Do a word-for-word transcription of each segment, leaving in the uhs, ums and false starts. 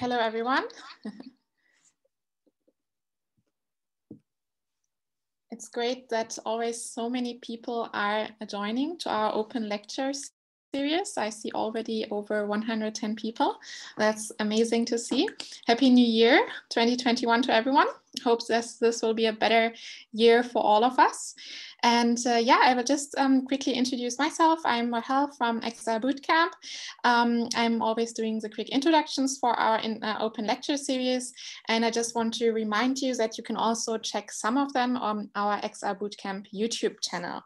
Hello, everyone. It's great that always so many people are joining to our open lectures series. I see already over one hundred ten people. That's amazing to see. Happy New Year twenty twenty-one to everyone. Hope this, this will be a better year for all of us. And uh, yeah, I will just um, quickly introduce myself. I'm Rahel from X R Bootcamp. Um, I'm always doing the quick introductions for our in, uh, open lecture series. And I just want to remind you that you can also check some of them on our X R Bootcamp YouTube channel.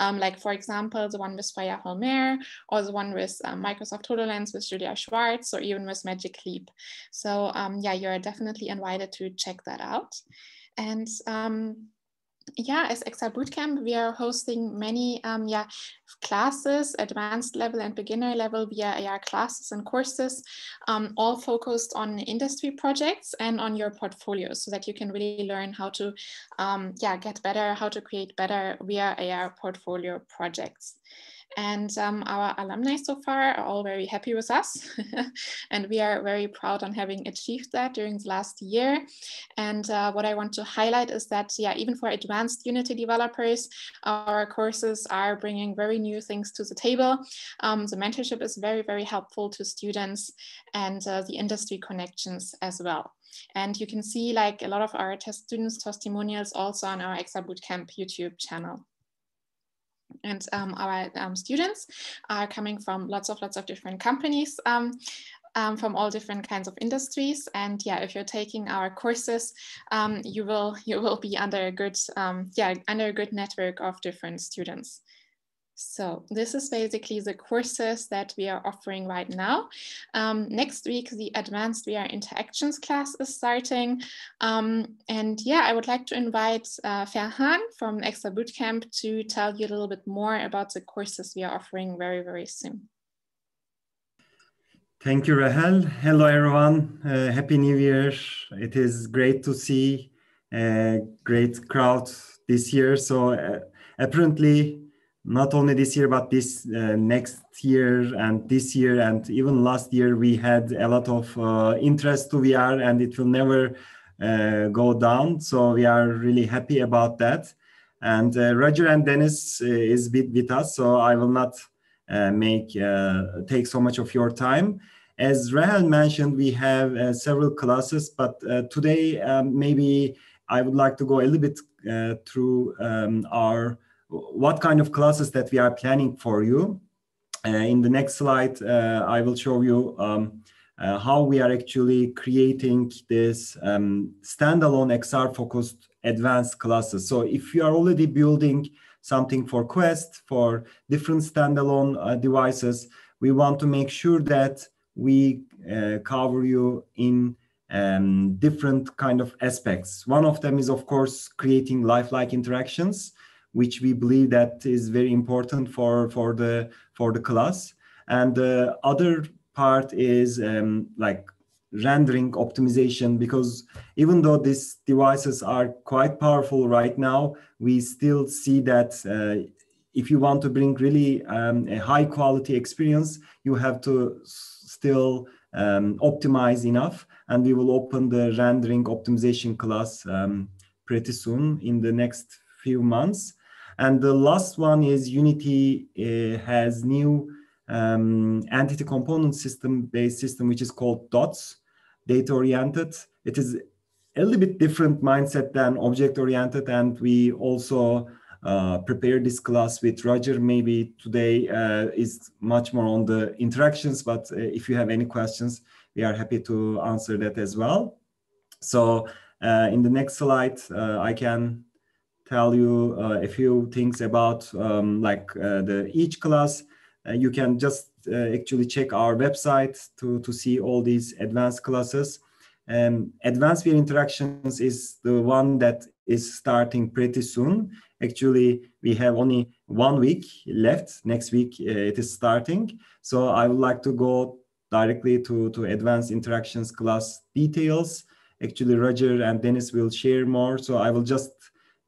Um, like for example, the one with Freya Holmér, or the one with uh, Microsoft HoloLens with Julia Schwartz, or even with Magic Leap. So um, yeah, you're definitely invited to check that out. And um, yeah, as X R Bootcamp, we are hosting many um, yeah, classes, advanced level and beginner level via A R classes and courses, um, all focused on industry projects and on your portfolio so that you can really learn how to um, yeah, get better, how to create better via A R portfolio projects. And um, our alumni so far are all very happy with us. And we are very proud on having achieved that during the last year. And uh, what I want to highlight is that, yeah, even for advanced Unity developers, our courses are bringing very new things to the table. Um, the mentorship is very, very helpful to students, and uh, the industry connections as well. And you can see like a lot of our test students' testimonials also on our X R Bootcamp YouTube channel. And um, our um, students are coming from lots of lots of different companies, um, um, from all different kinds of industries. And yeah, if you're taking our courses, um, you will you will be under a good um, yeah under a good network of different students. So this is basically the courses that we are offering right now. Um, next week, the Advanced V R Interactions class is starting. Um, and yeah, I would like to invite uh, Ferhan from X R Bootcamp to tell you a little bit more about the courses we are offering very, very soon. Thank you, Rahel. Hello, everyone. Uh, Happy New Year. It is great to see a great crowd this year. So uh, apparently, not only this year, but this uh, next year and this year and even last year, we had a lot of uh, interest to V R, and it will never uh, go down. So we are really happy about that. And uh, Roger and Dennis uh, is with, with us, so I will not uh, make uh, take so much of your time. As Rahel mentioned, we have uh, several classes, but uh, today um, maybe I would like to go a little bit uh, through um, our what kind of classes that we are planning for you. Uh, in the next slide, uh, I will show you um, uh, how we are actually creating this um, standalone X R-focused advanced classes. So if you are already building something for Quest, for different standalone uh, devices, we want to make sure that we uh, cover you in um, different kind of aspects. One of them is, of course, creating lifelike interactions, which we believe that is very important for, for, the, for the class. And the other part is um, like rendering optimization, because even though these devices are quite powerful right now, we still see that uh, if you want to bring really um, a high quality experience, you have to still um, optimize enough. And we will open the rendering optimization class um, pretty soon in the next few months. And the last one is Unity uh, has new um, entity component system-based system, which is called DOTS, data-oriented. It is a little bit different mindset than object-oriented. And we also uh, prepare this class with Roger. Maybe today uh, is much more on the interactions, but uh, if you have any questions, we are happy to answer that as well. So uh, in the next slide, uh, I can tell you uh, a few things about um, like uh, the each class. Uh, you can just uh, actually check our website to, to see all these advanced classes. Um, advanced V R Interactions is the one that is starting pretty soon. Actually, we have only one week left. Next week uh, it is starting. So I would like to go directly to, to advanced interactions class details. Actually, Roger and Dennis will share more. So I will just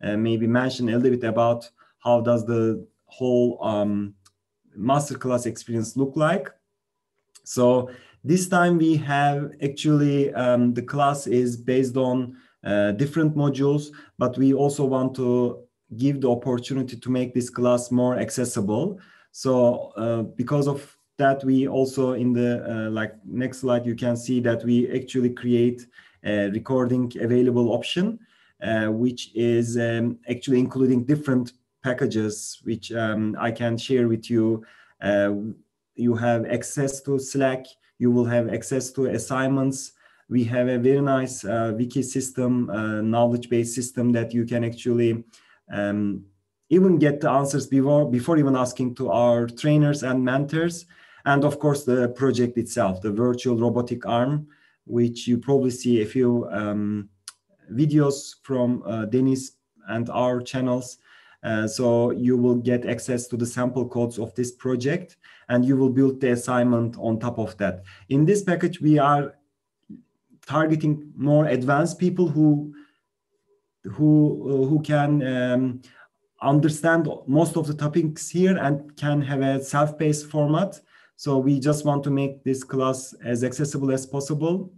Uh, maybe mention a little bit about how does the whole um, masterclass experience look like. So This time we have actually um, the class is based on uh, different modules, but we also want to give the opportunity to make this class more accessible. So uh, because of that, we also in the uh, like next slide, you can see that we actually create a recording available option, uh, which is um, actually including different packages, which um, I can share with you. Uh, you have access to Slack, you will have access to assignments. We have a very nice uh, wiki system, uh, knowledge-based system that you can actually um, even get the answers before, before even asking to our trainers and mentors. And of course, the project itself, the virtual robotic arm, which you probably see a few um, videos from uh, Dennis and our channels. Uh, so you will get access to the sample codes of this project, and you will build the assignment on top of that. In this package, we are targeting more advanced people who, who, who can um, understand most of the topics here and can have a self-paced format. So we just want to make this class as accessible as possible.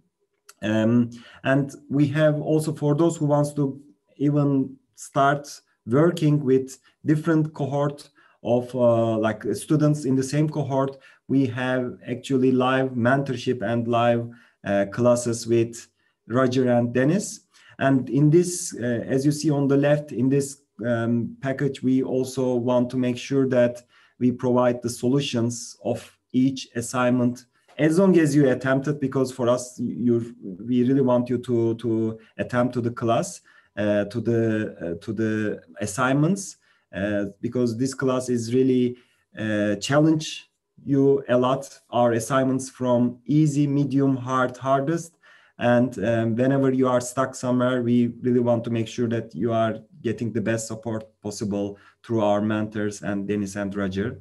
Um, and we have also for those who wants to even start working with different cohort of uh, like students in the same cohort, we have actually live mentorship and live uh, classes with Roger and Dennis. And in this, uh, as you see on the left, in this um, package, we also want to make sure that we provide the solutions of each assignment as long as you attempt it, because for us, you we really want you to, to attempt to the class. Uh, to the uh, to the assignments, uh, because this class is really uh, challenge you a lot. Our assignments from easy, medium, hard, hardest, and um, whenever you are stuck somewhere, we really want to make sure that you are getting the best support possible through our mentors and Dennis and Roger.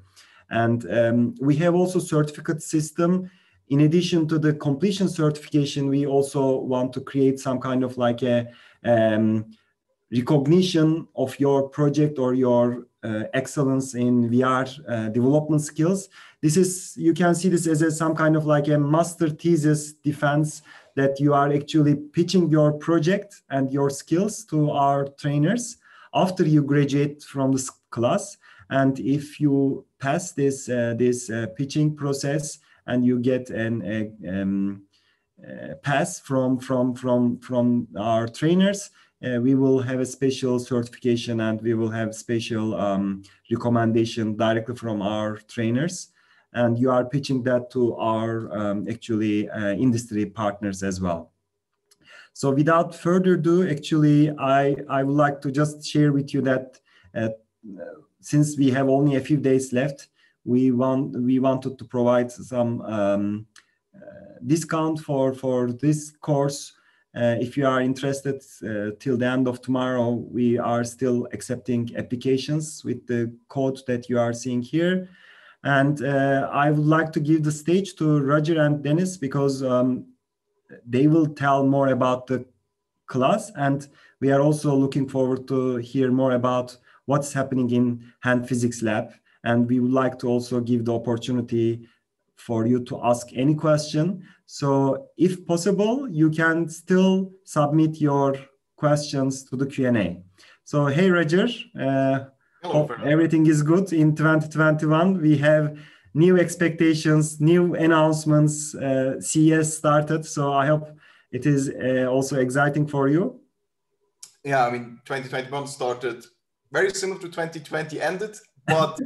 And um, we have also certificate system. In addition to the completion certification, we also want to create some kind of like a um, recognition of your project or your uh, excellence in V R uh, development skills. This is, you can see this as a, some kind of like a master thesis defense that you are actually pitching your project and your skills to our trainers after you graduate from this class. And if you pass this, uh, this uh, pitching process, and you get an a, um, a pass from from from from our trainers, uh, we will have a special certification, and we will have special um, recommendation directly from our trainers, and you are pitching that to our um, actually uh, industry partners as well. So without further ado, actually I I would like to just share with you that uh, since we have only a few days left, we want we wanted to provide some um, uh, discount for for this course. Uh, if you are interested, uh, till the end of tomorrow, we are still accepting applications with the code that you are seeing here. And uh, I would like to give the stage to Roger and Dennis, because um, they will tell more about the class, and we are also looking forward to hear more about what's happening in Hand Physics Lab. And we would like to also give the opportunity for you to ask any question. So if possible, you can still submit your questions to the Q and A. So, hey, Roger, uh, Hello, hope everything is good in twenty twenty-one. We have new expectations, new announcements, uh, C E S started. So I hope it is uh, also exciting for you. Yeah, I mean, twenty twenty-one started very similar to twenty twenty ended. But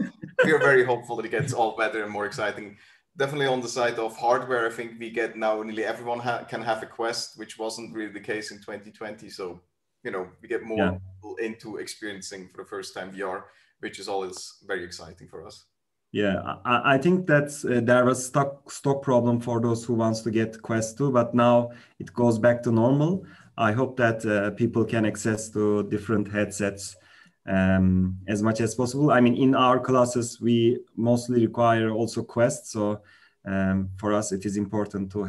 we are very hopeful that it gets all better and more exciting. Definitely on the side of hardware, I think we get now nearly everyone ha can have a Quest, which wasn't really the case in twenty twenty. So, you know, we get more yeah. people into experiencing for the first time V R, which is always very exciting for us. Yeah, I, I think that uh, there was stock stock problem for those who wants to get Quest two, but now it goes back to normal. I hope that uh, people can access to different headsets um as much as possible. I mean, in our classes we mostly require also Quest, so um for us it is important to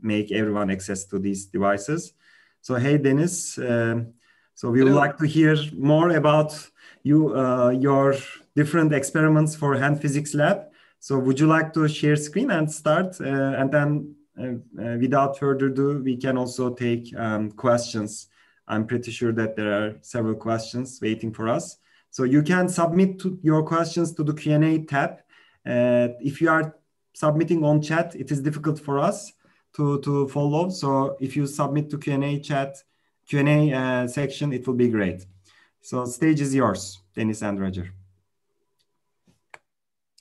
make everyone access to these devices. So hey, Dennis, um, so we would like to hear more about you uh your different experiments for Hand Physics Lab. So would you like to share screen and start, uh, and then uh, without further ado, we can also take um, questions. I'm pretty sure that there are several questions waiting for us. So you can submit to your questions to the Q and A tab. Uh, if you are submitting on chat, it is difficult for us to, to follow. So if you submit to Q and A chat, Q and A uh, section, it will be great. So stage is yours, Deniz and Roger.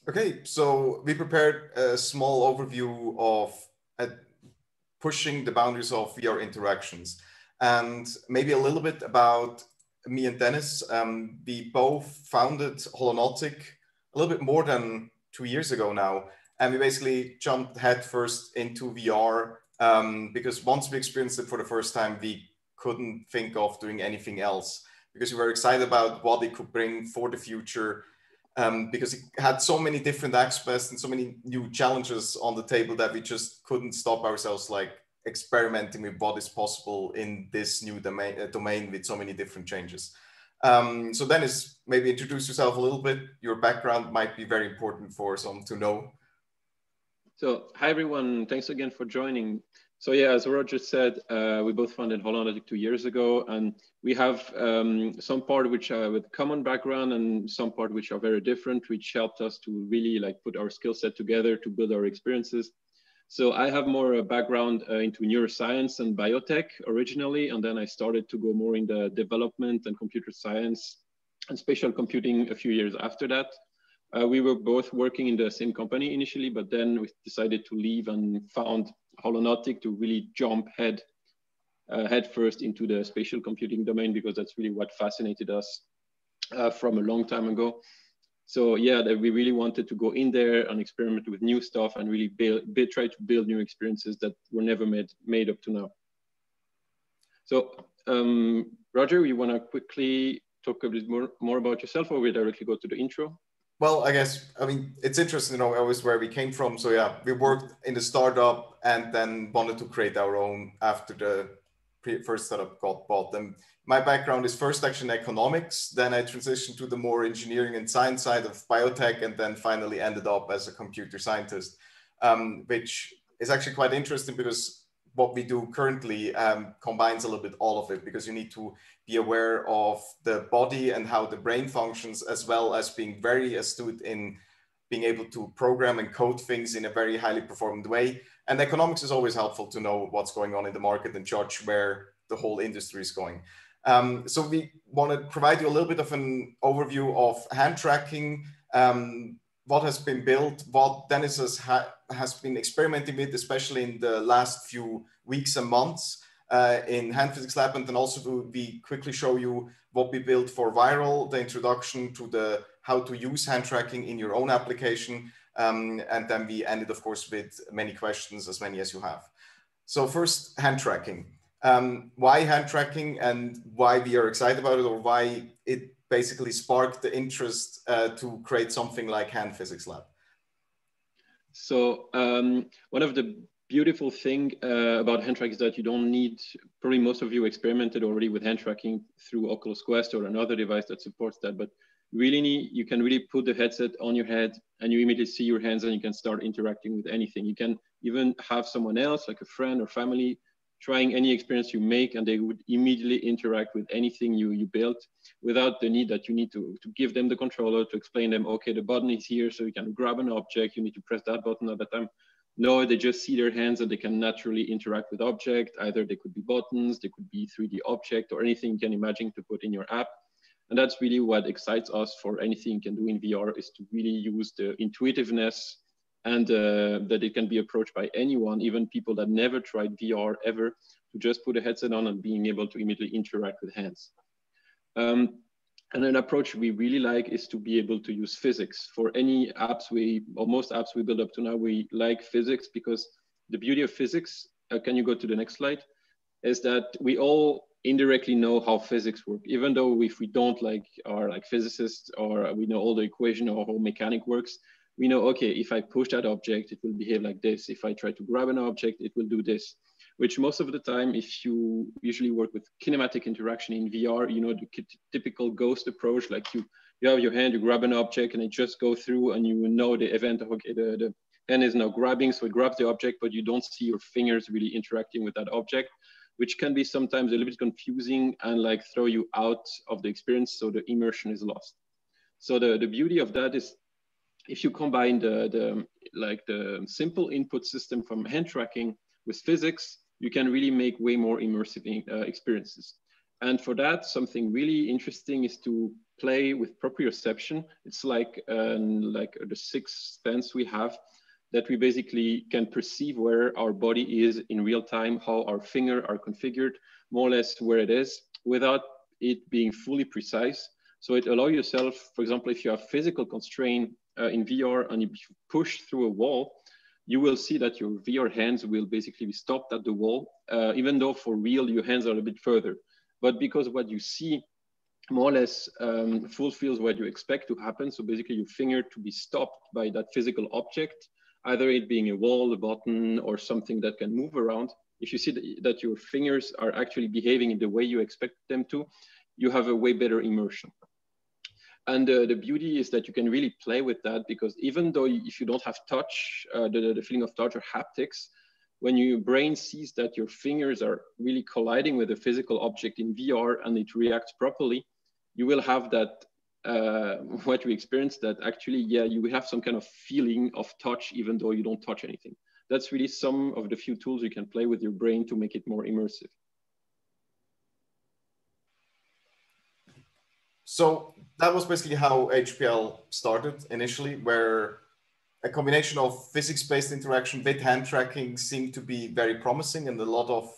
Okay, so we prepared a small overview of uh, pushing the boundaries of V R interactions, and maybe a little bit about me and Deniz. Um, we both founded Holonautic a little bit more than two years ago now, and we basically jumped headfirst into V R um, because once we experienced it for the first time, we couldn't think of doing anything else because we were excited about what it could bring for the future, um, because it had so many different aspects and so many new challenges on the table that we just couldn't stop ourselves like experimenting with what is possible in this new domain, uh, domain with so many different changes. Um, so Deniz, maybe introduce yourself a little bit. Your background might be very important for some to know. So hi everyone, thanks again for joining. So yeah, as Roger said, uh, we both founded Holonautic two years ago, and we have um, some part which are with common background and some part which are very different, which helped us to really like put our skill set together to build our experiences. So I have more a background uh, into neuroscience and biotech originally, and then I started to go more in the development and computer science and spatial computing a few years after that. Uh, we were both working in the same company initially, but then we decided to leave and found Holonautic to really jump head, uh, head first into the spatial computing domain, because that's really what fascinated us uh, from a long time ago. So yeah, that we really wanted to go in there and experiment with new stuff and really build, build, try to build new experiences that were never made, made up to now. So um, Roger, you wanna quickly talk a bit more, more about yourself, or we directly go to the intro? Well, I guess, I mean, it's interesting, you know, always where we came from. So yeah, we worked in the startup and then wanted to create our own after the pre first startup got bought. And my background is first actually in economics. Then I transitioned to the more engineering and science side of biotech, and then finally ended up as a computer scientist, um, which is actually quite interesting because what we do currently um, combines a little bit all of it, because you need to be aware of the body and how the brain functions, as well as being very astute in being able to program and code things in a very highly performed way. And economics is always helpful to know what's going on in the market and judge where the whole industry is going. Um, so we want to provide you a little bit of an overview of hand tracking, um, what has been built, what Deniz has, ha has been experimenting with, especially in the last few weeks and months uh, in Hand Physics Lab. And then also we quickly show you what we built for Viral, the introduction to the how to use hand tracking in your own application. Um, and then we ended, of course, with many questions, as many as you have. So first, hand tracking. Um, why hand tracking and why we are excited about it, or why it basically sparked the interest uh, to create something like Hand Physics Lab? So um, one of the beautiful thing uh, about hand tracking is that you don't need, probably most of you experimented already with hand tracking through Oculus Quest or another device that supports that, but really need, you can really put the headset on your head and you immediately see your hands and you can start interacting with anything. You can even have someone else, like a friend or family, trying any experience you make, and they would immediately interact with anything you, you build without the need that you need to, to give them the controller to explain them, okay, the button is here, so you can grab an object, you need to press that button at that time. No, they just see their hands and they can naturally interact with object. Either they could be buttons, they could be three D object, or anything you can imagine to put in your app. And that's really what excites us for anything you can do in V R, is to really use the intuitiveness and uh, that it can be approached by anyone, even people that never tried V R ever, to just put a headset on and being able to immediately interact with hands. Um, and an approach we really like is to be able to use physics. For any apps we, or most apps we build up to now, we like physics because the beauty of physics, uh, can you go to the next slide, is that we all indirectly know how physics work. Even though if we don't like are like physicists or we know all the equation or how mechanic works, we know, okay, if I push that object, it will behave like this. If I try to grab an object, it will do this, which most of the time, if you usually work with kinematic interaction in V R, you know, the typical ghost approach, like you, you have your hand, you grab an object and it just go through and you know the event, okay, the, the, Hand is now grabbing, so it grabs the object, but you don't see your fingers really interacting with that object, which can be sometimes a little bit confusing and like throw you out of the experience, so the immersion is lost. So the, the beauty of that is, if you combine the, the, like the simple input system from hand tracking with physics, you can really make way more immersive uh, experiences. And for that, something really interesting is to play with proprioception. It's like, um, like the sixth sense we have, that we basically can perceive where our body is in real time, how our fingers are configured, more or less where it is, without it being fully precise. So it allows yourself, for example, if you have physical constraint uh, in V R and you push through a wall, you will see that your V R hands will basically be stopped at the wall, uh, even though for real, your hands are a bit further. But because what you see more or less um, fulfills what you expect to happen. So basically your finger to be stopped by that physical object, either it being a wall, a button, or something that can move around. If you see that your fingers are actually behaving in the way you expect them to, you have a way better immersion. And uh, the beauty is that you can really play with that, because even though you, if you don't have touch, uh, the, the feeling of touch or haptics, when your brain sees that your fingers are really colliding with a physical object in V R and it reacts properly, you will have that, uh, what you experience that actually, yeah, you will have some kind of feeling of touch, even though you don't touch anything. That's really some of the few tools you can play with your brain to make it more immersive. So that was basically how H P L started initially, where a combination of physics-based interaction with hand tracking seemed to be very promising, and a lot of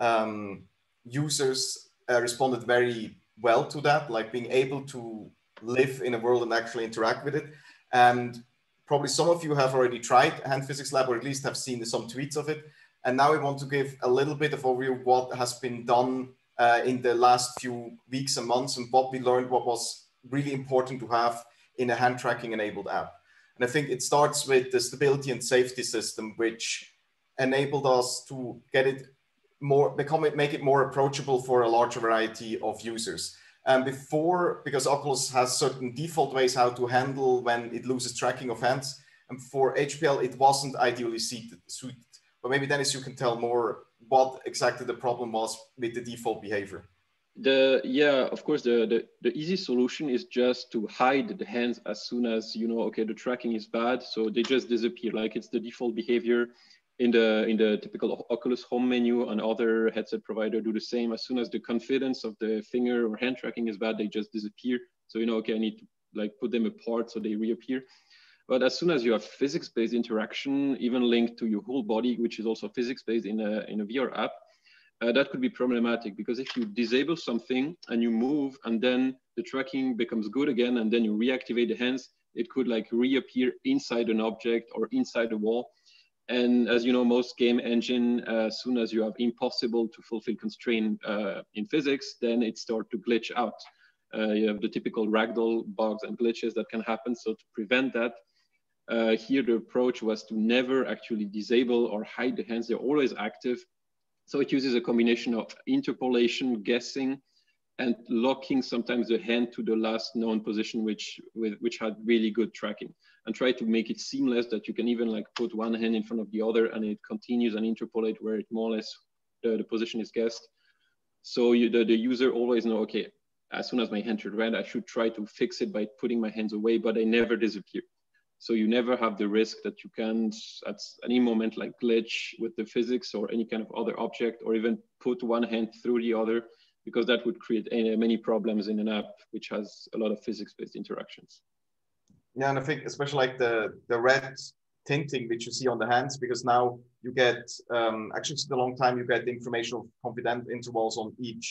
um, users uh, responded very well to that, like being able to live in a world and actually interact with it. And probably some of you have already tried Hand Physics Lab, or at least have seen some tweets of it. And now we want to give a little bit of overview of what has been done uh, in the last few weeks and months, and what we learned, what was really important to have in a hand tracking enabled app. And I think it starts with the stability and safety system, which enabled us to get it more, become it, make it more approachable for a larger variety of users. And before, because Oculus has certain default ways how to handle when it loses tracking of hands, and for H P L, it wasn't ideally suited. But maybe Dennis, you can tell more what exactly the problem was with the default behavior. The, yeah, of course, the, the, the easy solution is just to hide the hands as soon as you know, okay, the tracking is bad. So they just disappear, like it's the default behavior in the, in the typical Oculus home menu, and other headset provider do the same. As soon as the confidence of the finger or hand tracking is bad, they just disappear. So, you know, okay, I need to like put them apart so they reappear. But as soon as you have physics-based interaction, even linked to your whole body, which is also physics-based in a, in a V R app, Uh, that could be problematic, because if you disable something and you move and then the tracking becomes good again and then you reactivate the hands, it could like reappear inside an object or inside the wall. And as you know, most game engine, uh, as soon as you have impossible to fulfill constraint uh, in physics, then it starts to glitch out. Uh, you have the typical ragdoll bugs and glitches that can happen. So to prevent that, uh, here the approach was to never actually disable or hide the hands. They're always active. So it uses a combination of interpolation, guessing, and locking sometimes the hand to the last known position, which, with, which had really good tracking, and try to make it seamless that you can even like put one hand in front of the other and it continues and interpolate where it more or less the, the position is guessed. So you, the, the user always know, okay, as soon as my hand turned red, I should try to fix it by putting my hands away, but they never disappear. So you never have the risk that you can at any moment like glitch with the physics or any kind of other object, or even put one hand through the other, because that would create many problems in an app which has a lot of physics-based interactions. Yeah, and I think especially like the, the red tinting which you see on the hands, because now you get, um, actually it's a long time, you get the information of confident intervals on each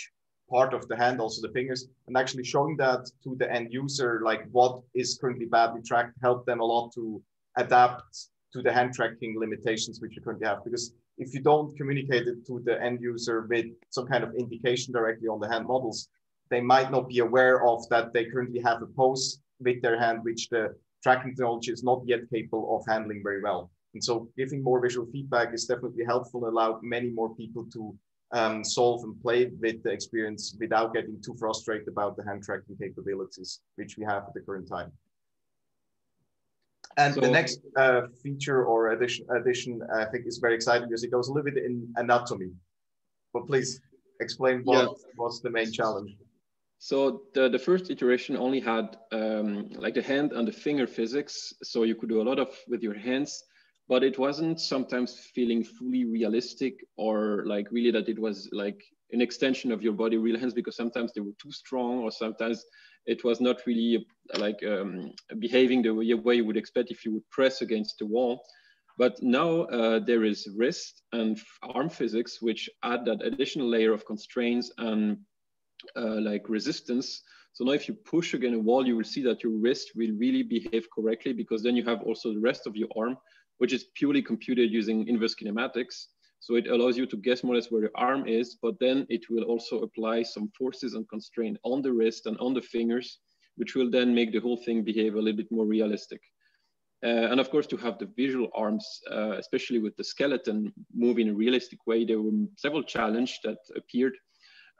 part of the hand, also the fingers, and actually showing that to the end user, like what is currently badly tracked, help them a lot to adapt to the hand tracking limitations which you currently have. Because if you don't communicate it to the end user with some kind of indication directly on the hand models, they might not be aware of that they currently have a pose with their hand, which the tracking technology is not yet capable of handling very well. And so giving more visual feedback is definitely helpful and allow many more people to Um, solve and play with the experience without getting too frustrated about the hand tracking capabilities which we have at the current time. And so, the next uh, feature or addition, addition, I think, is very exciting because it goes a little bit in anatomy. But please explain what, yeah. what's the main challenge. So the, the first iteration only had um, like the hand and the finger physics. So you could do a lot of with your hands, but it wasn't sometimes feeling fully realistic or like really that it was like an extension of your body, real hands, because sometimes they were too strong or sometimes it was not really like um, behaving the way you would expect if you would press against the wall. But now uh, there is wrist and arm physics, which add that additional layer of constraints and uh, like resistance. So now if you push against a wall, you will see that your wrist will really behave correctly, because then you have also the rest of your arm, which is purely computed using inverse kinematics. So it allows you to guess more or less where your arm is, but then it will also apply some forces and constraint on the wrist and on the fingers, which will then make the whole thing behave a little bit more realistic. Uh, and of course, to have the visual arms, uh, especially with the skeleton, move in a realistic way, there were several challenges that appeared.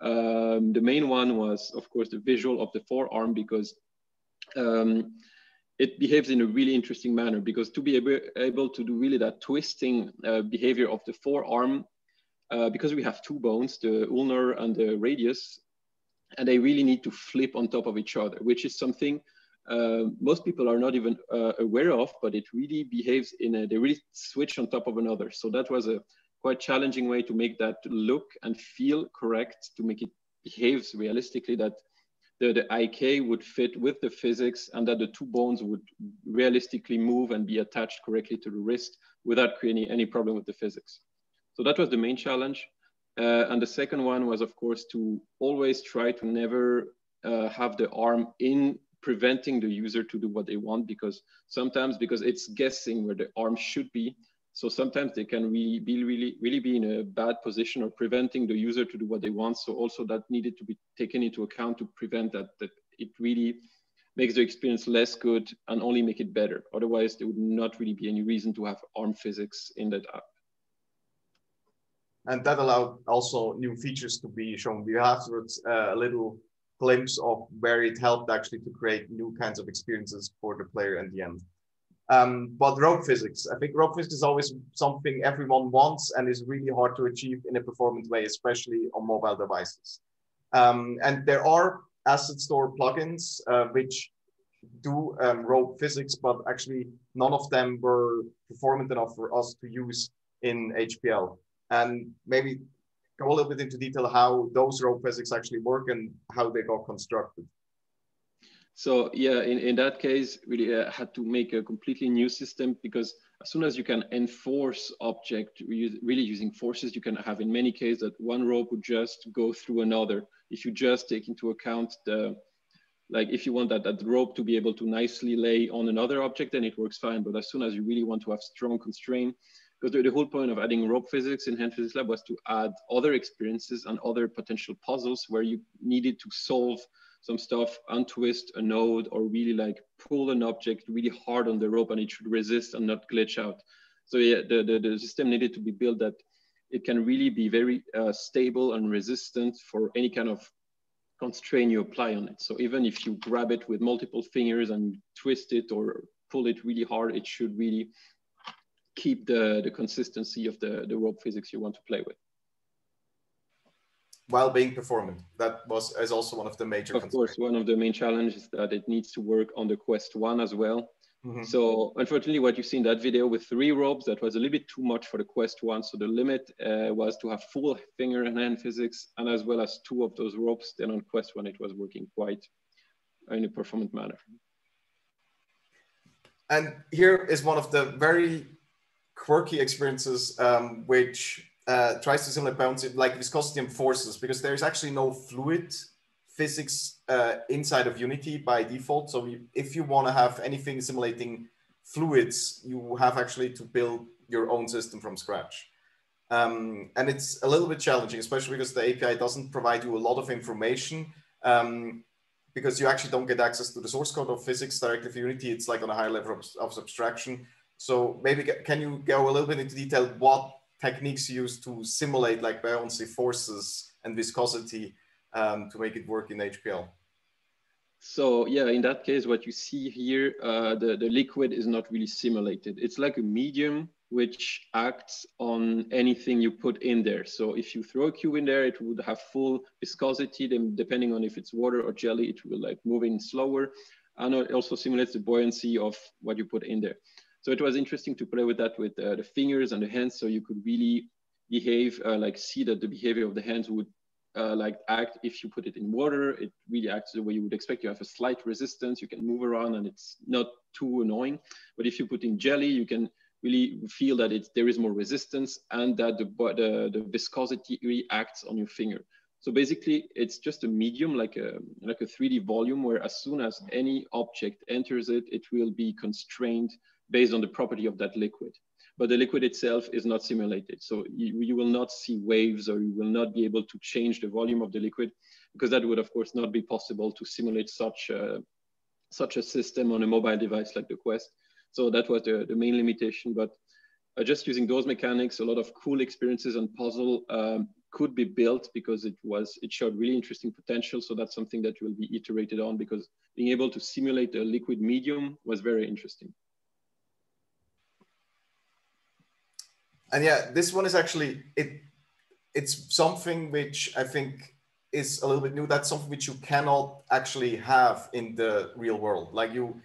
Um, the main one was, of course, the visual of the forearm, because um, it behaves in a really interesting manner, because to be able, able to do really that twisting uh, behavior of the forearm, uh, because we have two bones, the ulnar and the radius, and they really need to flip on top of each other, which is something uh, most people are not even uh, aware of, but it really behaves in a, they really switch on top of another. So that was a quite challenging way to make that look and feel correct, to make it behaves realistically, that The, the I K would fit with the physics and that the two bones would realistically move and be attached correctly to the wrist without creating any problem with the physics. So that was the main challenge. Uh, and the second one was, of course, to always try to never uh, have the arm in preventing the user to do what they want, because sometimes, because it's guessing where the arm should be. So sometimes they can really be, really, really be in a bad position or preventing the user to do what they want. So also that needed to be taken into account to prevent that, that it really makes the experience less good and only make it better. Otherwise, there would not really be any reason to have arm physics in that app. And that allowed also new features to be shown. We have a little glimpse of where it helped actually to create new kinds of experiences for the player in the end. Um, but rope physics, I think rope physics is always something everyone wants and is really hard to achieve in a performant way, especially on mobile devices. Um, and there are asset store plugins uh, which do um, rope physics, but actually none of them were performant enough for us to use in H P L. And maybe go a little bit into detail how those rope physics actually work and how they got constructed. So yeah, in, in that case, really uh, had to make a completely new system, because as soon as you can enforce object, really using forces, you can have in many cases that one rope would just go through another. If you just take into account the, like if you want that, that rope to be able to nicely lay on another object, then it works fine. But as soon as you really want to have strong constraint, because the, the whole point of adding rope physics in Hand Physics Lab was to add other experiences and other potential puzzles where you needed to solve some stuff, untwist a node, or really like pull an object really hard on the rope and it should resist and not glitch out. So yeah, the, the, the system needed to be built that it can really be very uh, stable and resistant for any kind of constraint you apply on it. So even if you grab it with multiple fingers and twist it or pull it really hard, it should really keep the, the consistency of the, the rope physics you want to play with, while being performant. That was is also one of the major concerns. Of course, one of the main challenges that it needs to work on the Quest one as well. Mm-hmm. So unfortunately, what you see in that video with three ropes, that was a little bit too much for the Quest one. So the limit uh, was to have full finger and hand physics, and as well as two of those ropes. Then on Quest one, it was working quite in a performant manner. And here is one of the very quirky experiences um, which Uh, tries to simulate bounce, like viscosity and forces, because there is actually no fluid physics uh, inside of Unity by default. So we, if you want to have anything simulating fluids, you have actually to build your own system from scratch. Um, and it's a little bit challenging, especially because the A P I doesn't provide you a lot of information, um, because you actually don't get access to the source code of physics directly for Unity. It's like on a higher level of, of abstraction. So maybe can you go a little bit into detail what techniques used to simulate like buoyancy forces and viscosity um, to make it work in H P L? So yeah, in that case, what you see here, uh, the, the liquid is not really simulated. It's like a medium which acts on anything you put in there. So if you throw a cube in there, it would have full viscosity. Then depending on if it's water or jelly, it will like move in slower. And it also simulates the buoyancy of what you put in there. So it was interesting to play with that with uh, the fingers and the hands. So you could really behave, uh, like see that the behavior of the hands would Uh, like act if you put it in water. It really acts the way you would expect. You have a slight resistance, you can move around and it's not too annoying. But if you put in jelly, you can really feel that it's, there is more resistance and that the, the, the viscosity reacts on your finger. So basically it's just a medium, like a, like a three D volume, where as soon as any object enters it, it will be constrained based on the property of that liquid. But the liquid itself is not simulated. So you, you will not see waves, or you will not be able to change the volume of the liquid, because that would of course not be possible to simulate such a, such a system on a mobile device like the Quest. So that was the, the main limitation, but uh, just using those mechanics, a lot of cool experiences and puzzle um, could be built, because it was, it showed really interesting potential. So that's something that will be iterated on, because being able to simulate a liquid medium was very interesting. And yeah, this one is actually, it, it's something which I think is a little bit new. That's something which you cannot actually have in the real world. Like you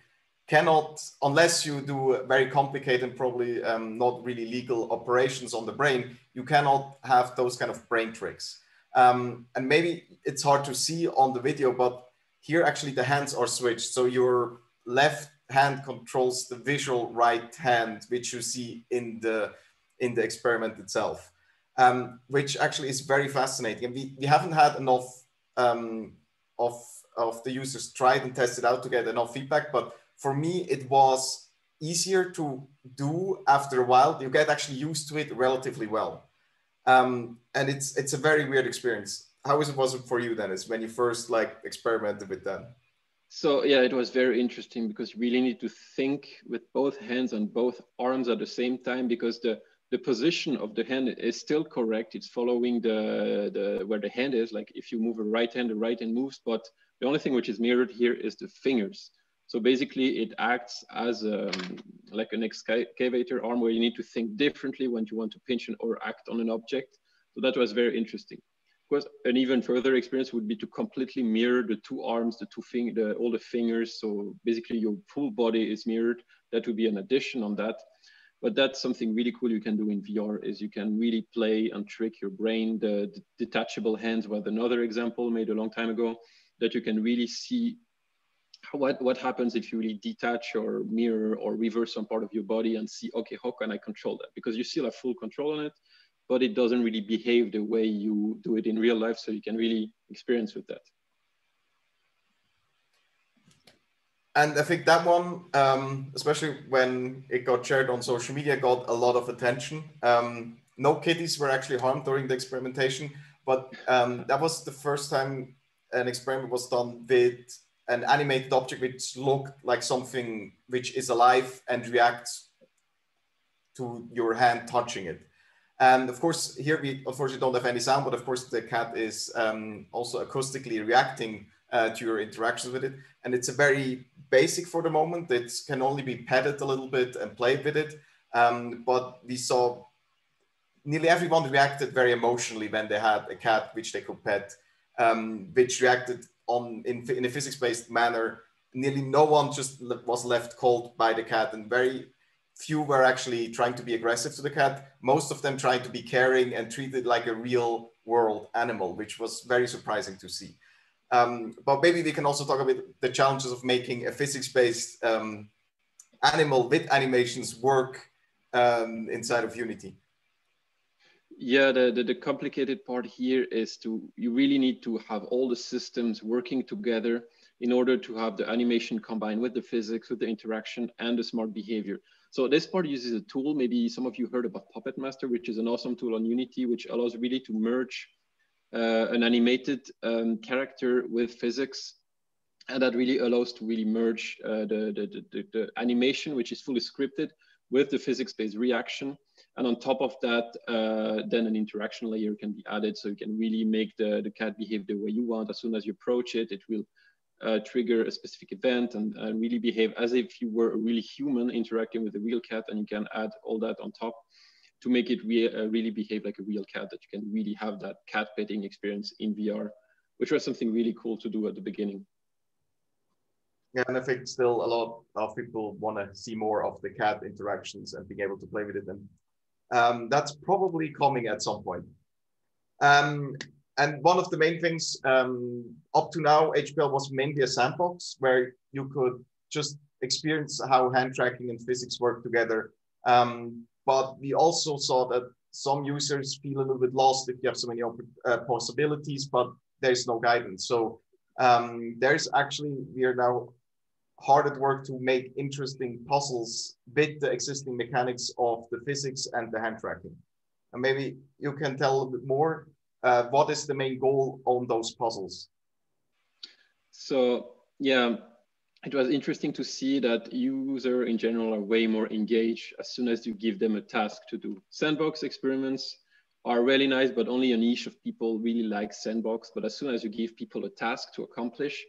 cannot, unless you do very complicated and probably um, not really legal operations on the brain, you cannot have those kind of brain tricks. Um, and maybe it's hard to see on the video, but here actually the hands are switched. So your left hand controls the visual right hand, which you see in the in the experiment itself, um, which actually is very fascinating. And we, we haven't had enough um, of, of the users tried and tested out to get enough feedback, but for me, it was easier to do after a while. You get actually used to it relatively well. Um, and it's, it's a very weird experience. How was it, was it for you, Dennis, when you first like experimented with that? So yeah, it was very interesting, because you really need to think with both hands and both arms at the same time, because the The position of the hand is still correct. It's following the, the where the hand is. Like if you move a right hand, the right hand moves, but the only thing which is mirrored here is the fingers. So basically it acts as a, like an excavator arm, where you need to think differently when you want to pinch or act on an object. So that was very interesting. Of course, an even further experience would be to completely mirror the two arms, the two finger, the, all the fingers. So basically your full body is mirrored. That would be an addition on that. But that's something really cool you can do in V R, is you can really play and trick your brain. The, the detachable hands was another example made a long time ago, that you can really see what, what happens if you really detach or mirror or reverse some part of your body and see, okay, how can I control that? Because you still have full control on it, but it doesn't really behave the way you do it in real life. So you can really experience with that. And I think that one, um, especially when it got shared on social media, got a lot of attention. Um, no kitties were actually harmed during the experimentation, but um, that was the first time an experiment was done with an animated object which looked like something which is alive and reacts to your hand touching it. And of course, here we unfortunately don't have any sound, but of course the cat is um, also acoustically reacting Uh, to your interactions with it. And it's a very basic for the moment. It can only be petted a little bit and played with it. Um, but we saw nearly everyone reacted very emotionally when they had a cat which they could pet, um, which reacted on in, in a physics-based manner. Nearly no one just was left cold by the cat, and very few were actually trying to be aggressive to the cat. Most of them trying to be caring and treat it like a real world animal, which was very surprising to see. Um, but maybe we can also talk about the challenges of making a physics-based um, animal with animations work um, inside of Unity. Yeah, the, the, the complicated part here is to, you really need to have all the systems working together in order to have the animation combined with the physics, with the interaction and the smart behavior. So this part uses a tool, maybe some of you heard about Puppet Master, which is an awesome tool on Unity, which allows really to merge Uh, an animated um, character with physics, and that really allows to really merge uh, the, the, the, the animation, which is fully scripted, with the physics-based reaction. And on top of that, uh, then an interaction layer can be added, so you can really make the, the cat behave the way you want. As soon as you approach it, it will uh, trigger a specific event and uh, really behave as if you were a real human interacting with a real cat, and you can add all that on top to make it re uh, really behave like a real cat, that you can really have that cat petting experience in V R, which was something really cool to do at the beginning. Yeah, and I think still a lot of people want to see more of the cat interactions and being able to play with it. And um, that's probably coming at some point. Um, and one of the main things um, up to now, H P L was mainly a sandbox where you could just experience how hand tracking and physics work together. Um, but we also saw that some users feel a little bit lost if you have so many uh, possibilities, but there's no guidance. So um, there's actually, we are now hard at work to make interesting puzzles with the existing mechanics of the physics and the hand tracking. And maybe you can tell a little bit more, uh, what is the main goal on those puzzles? So, yeah, it was interesting to see that users in general are way more engaged as soon as you give them a task to do. Sandbox experiments are really nice, but only a niche of people really like sandbox. But as soon as you give people a task to accomplish,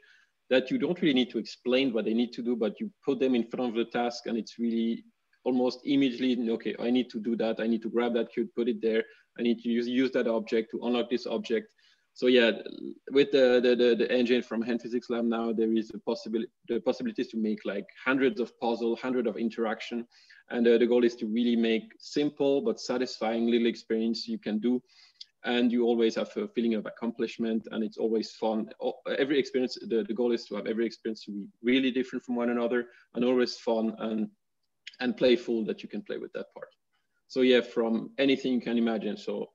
that you don't really need to explain what they need to do, but you put them in front of the task and it's really almost immediately, okay, I need to do that. I need to grab that cube, put it there. I need to use, use that object to unlock this object. So yeah, with the, the, the, the engine from Hand Physics Lab now, there is a possibility, the possibilities to make like hundreds of puzzles, hundreds of interaction. And uh, the goal is to really make simple but satisfying little experience you can do. And you always have a feeling of accomplishment, and it's always fun. Every experience, the, the goal is to have every experience to be really different from one another and always fun and and playful, that you can play with that part. So yeah, from anything you can imagine. So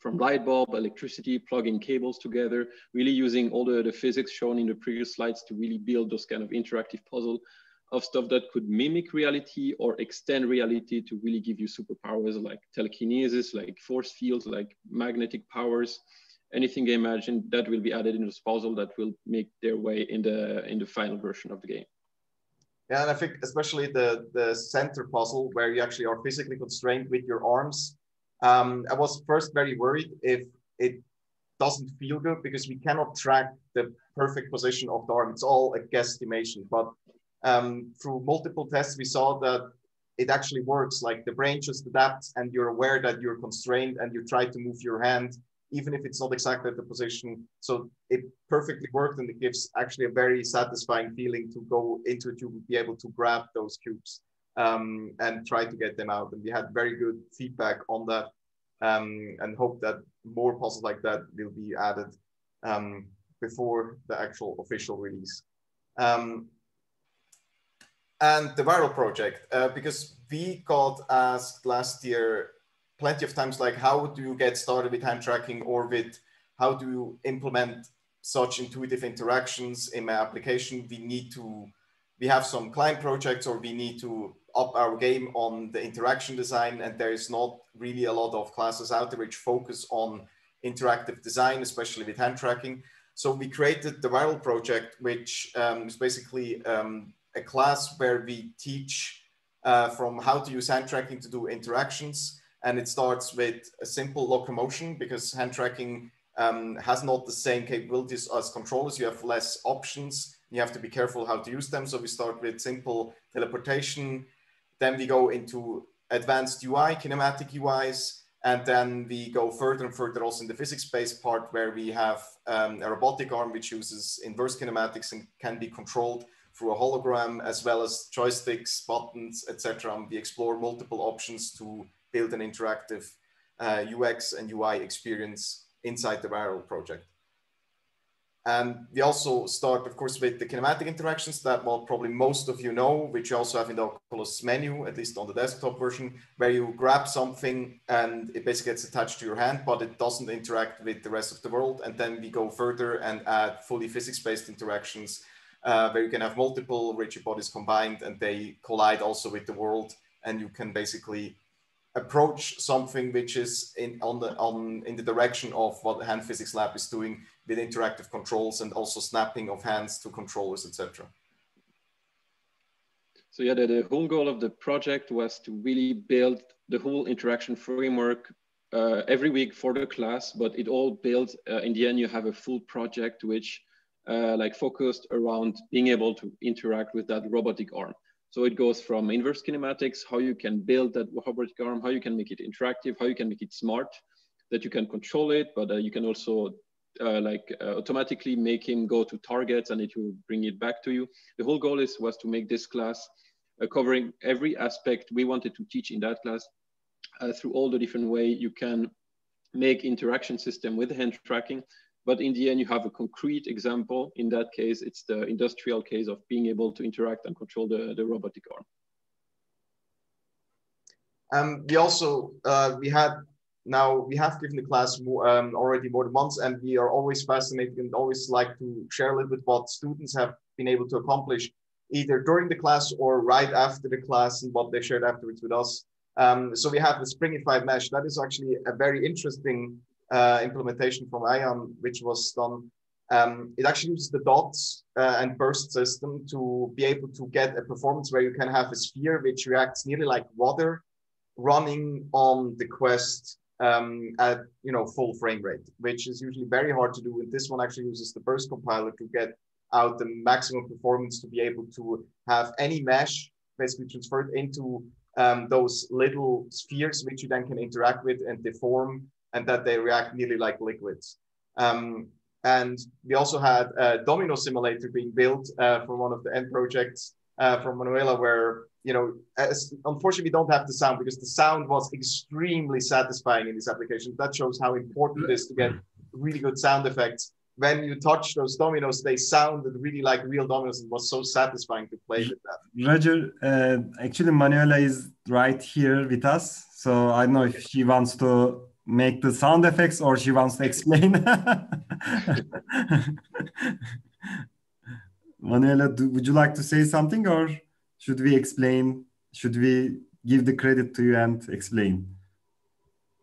from light bulb, electricity, plugging cables together, really using all the, the physics shown in the previous slides to really build those kind of interactive puzzle of stuff that could mimic reality or extend reality to really give you superpowers like telekinesis, like force fields, like magnetic powers, anything you imagine that will be added in this puzzle that will make their way in the, in the final version of the game. Yeah, and I think especially the, the center puzzle where you actually are physically constrained with your arms. Um, I was first very worried if it doesn't feel good, because we cannot track the perfect position of the arm. It's all a guesstimation, but um, through multiple tests, we saw that it actually works. Like the brain just adapts and you're aware that you're constrained and you try to move your hand, even if it's not exactly the position. So it perfectly worked, and it gives actually a very satisfying feeling to go into it. You would be able to grab those cubes um, and try to get them out. And we had very good feedback on that, um, and hope that more puzzles like that will be added um, before the actual official release. Um, and the Viral project, uh, because we got asked last year plenty of times, like, how do you get started with hand tracking, or with how do you implement such intuitive interactions in my application? We need to, we have some client projects, or we need to up our game on the interaction design. And there is not really a lot of classes out there which focus on interactive design, especially with hand tracking. So we created the Viral project, which um, is basically um, a class where we teach uh, from how to use hand tracking to do interactions. And it starts with a simple locomotion, because hand tracking um, has not the same capabilities as controllers. You have less options. You have to be careful how to use them. So we start with simple teleportation. Then we go into advanced U I, kinematic U Is. And then we go further and further also in the physics-based part, where we have um, a robotic arm which uses inverse kinematics and can be controlled through a hologram, as well as joysticks, buttons, et cetera. And we explore multiple options to build an interactive uh, U X and U I experience inside the Viral project. And we also start, of course, with the kinematic interactions that, well, probably most of you know, which you also have in the Oculus menu, at least on the desktop version, where you grab something and it basically gets attached to your hand, but it doesn't interact with the rest of the world. And then we go further and add fully physics-based interactions uh, where you can have multiple rigid bodies combined and they collide also with the world, and you can basically approach something which is in on the on in the direction of what the Hand Physics Lab is doing with interactive controls and also snapping of hands to controllers, et cetera. So yeah, the, the whole goal of the project was to really build the whole interaction framework uh, every week for the class, but it all builds. Uh, in the end, you have a full project which uh, like focused around being able to interact with that robotic arm. So it goes from inverse kinematics, how you can build that robotic arm, how you can make it interactive, how you can make it smart, that you can control it, but uh, you can also uh, like uh, automatically make him go to targets and it will bring it back to you. The whole goal is, was to make this class uh, covering every aspect we wanted to teach in that class uh, through all the different way you can make interaction system with hand tracking. But in the end, you have a concrete example. In that case, it's the industrial case of being able to interact and control the, the robotic arm. Um, we also, uh, we had, now we have given the class more, um, already more than once, and we are always fascinated and always like to share a little bit what students have been able to accomplish either during the class or right after the class and what they shared afterwards with us. Um, so we have the Springified mesh. That is actually a very interesting Uh, implementation from ION, which was done. Um, it actually uses the DOTS uh, and burst system to be able to get a performance where you can have a sphere which reacts nearly like water running on the Quest um, at you know full frame rate, which is usually very hard to do. And this one actually uses the burst compiler to get out the maximum performance to be able to have any mesh basically transferred into um, those little spheres which you then can interact with and deform, and that they react nearly like liquids. Um, and we also had a domino simulator being built uh, from one of the end projects uh, from Manuela, where, you know, as, unfortunately we don't have the sound because the sound was extremely satisfying in this application. That shows how important it is to get really good sound effects. When you touch those dominoes, they sounded really like real dominoes. It was so satisfying to play with that. Roger, uh, actually Manuela is right here with us. So I don't know if she wants to make the sound effects or she wants to explain. Manuela, do, would you like to say something, or should we explain? Should we give the credit to you and explain?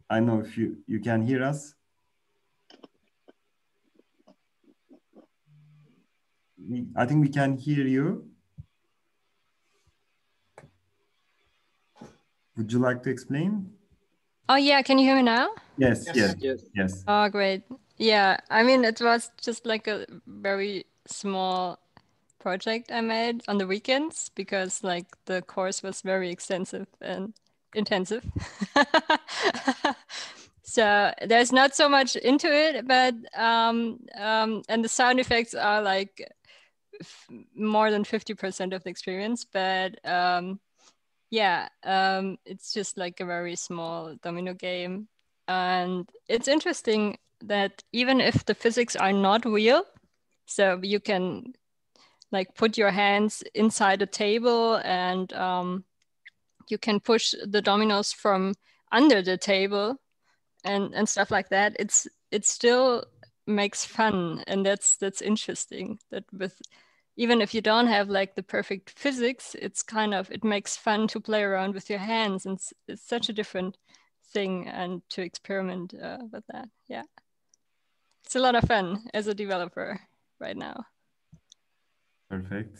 I know if you, you can hear us. We, I think we can hear you. Would you like to explain? Oh, yeah. Can you hear me now? Yes, yes, yes, yes. Oh, great. Yeah, I mean, it was just like a very small project I made on the weekends because like the course was very extensive and intensive. So there's not so much into it, but um, um, and the sound effects are like more than fifty percent of the experience, but um, yeah, um, it's just like a very small domino game. And it's interesting that even if the physics are not real, so you can like put your hands inside a table and um, you can push the dominoes from under the table and, and stuff like that, it's it still makes fun. And that's that's interesting that with even if you don't have like the perfect physics, it's kind of, it makes fun to play around with your hands. And it's, it's such a different thing and to experiment uh, with that. Yeah. It's a lot of fun as a developer right now. Perfect.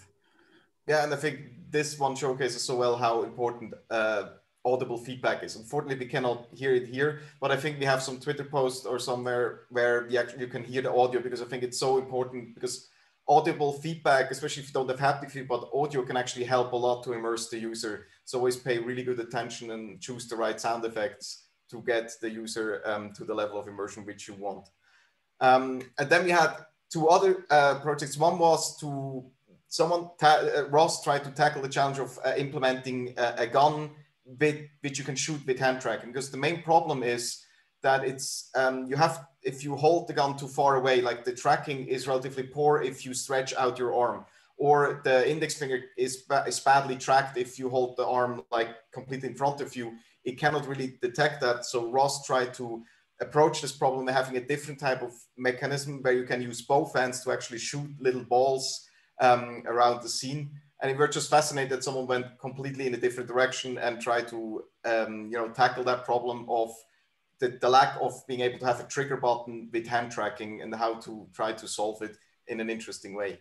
Yeah, and I think this one showcases so well how important uh, audible feedback is. Unfortunately, we cannot hear it here, but I think we have some Twitter post or somewhere where we actually, you can hear the audio, because I think it's so important, because audible feedback, especially if you don't have haptic feedback, but audio can actually help a lot to immerse the user. So always pay really good attention and choose the right sound effects to get the user um, to the level of immersion which you want. Um, and then we had two other uh, projects. One was to someone, uh, Ross tried to tackle the challenge of uh, implementing uh, a gun with, which you can shoot with hand tracking, because the main problem is that it's, um, you have, if you hold the gun too far away, like the tracking is relatively poor if you stretch out your arm, or the index finger is, ba is badly tracked if you hold the arm like completely in front of you. It cannot really detect that. So Ross tried to approach this problem by having a different type of mechanism where you can use both hands to actually shoot little balls um, around the scene. And we were just fascinated that someone went completely in a different direction and tried to um, you know, tackle that problem of The, the lack of being able to have a trigger button with hand tracking and how to try to solve it in an interesting way.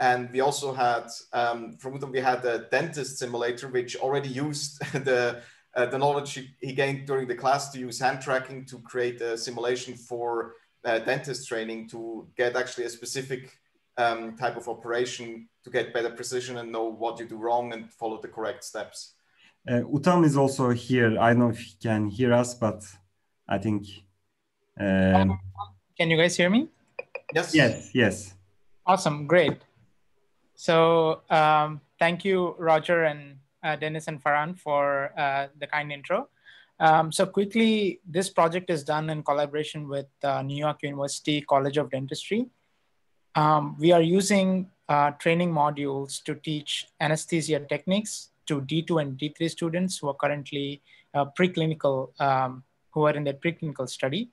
And we also had, um, from Udom, we had a dentist simulator, which already used the, uh, the knowledge he, he gained during the class to use hand tracking to create a simulation for uh, dentist training to get actually a specific um, type of operation to get better precision and know what you do wrong and follow the correct steps. Uh, Uttam is also here. I don't know if he can hear us, but I think... Um... Can you guys hear me? Yes. Yes, yes. Awesome, great. So um, thank you, Roger and uh, Dennis and Farhan for uh, the kind intro. Um, so quickly, this project is done in collaboration with uh, New York University College of Dentistry. Um, we are using uh, training modules to teach anesthesia techniques to D two and D three students who are currently uh, preclinical, um, who are in their preclinical study.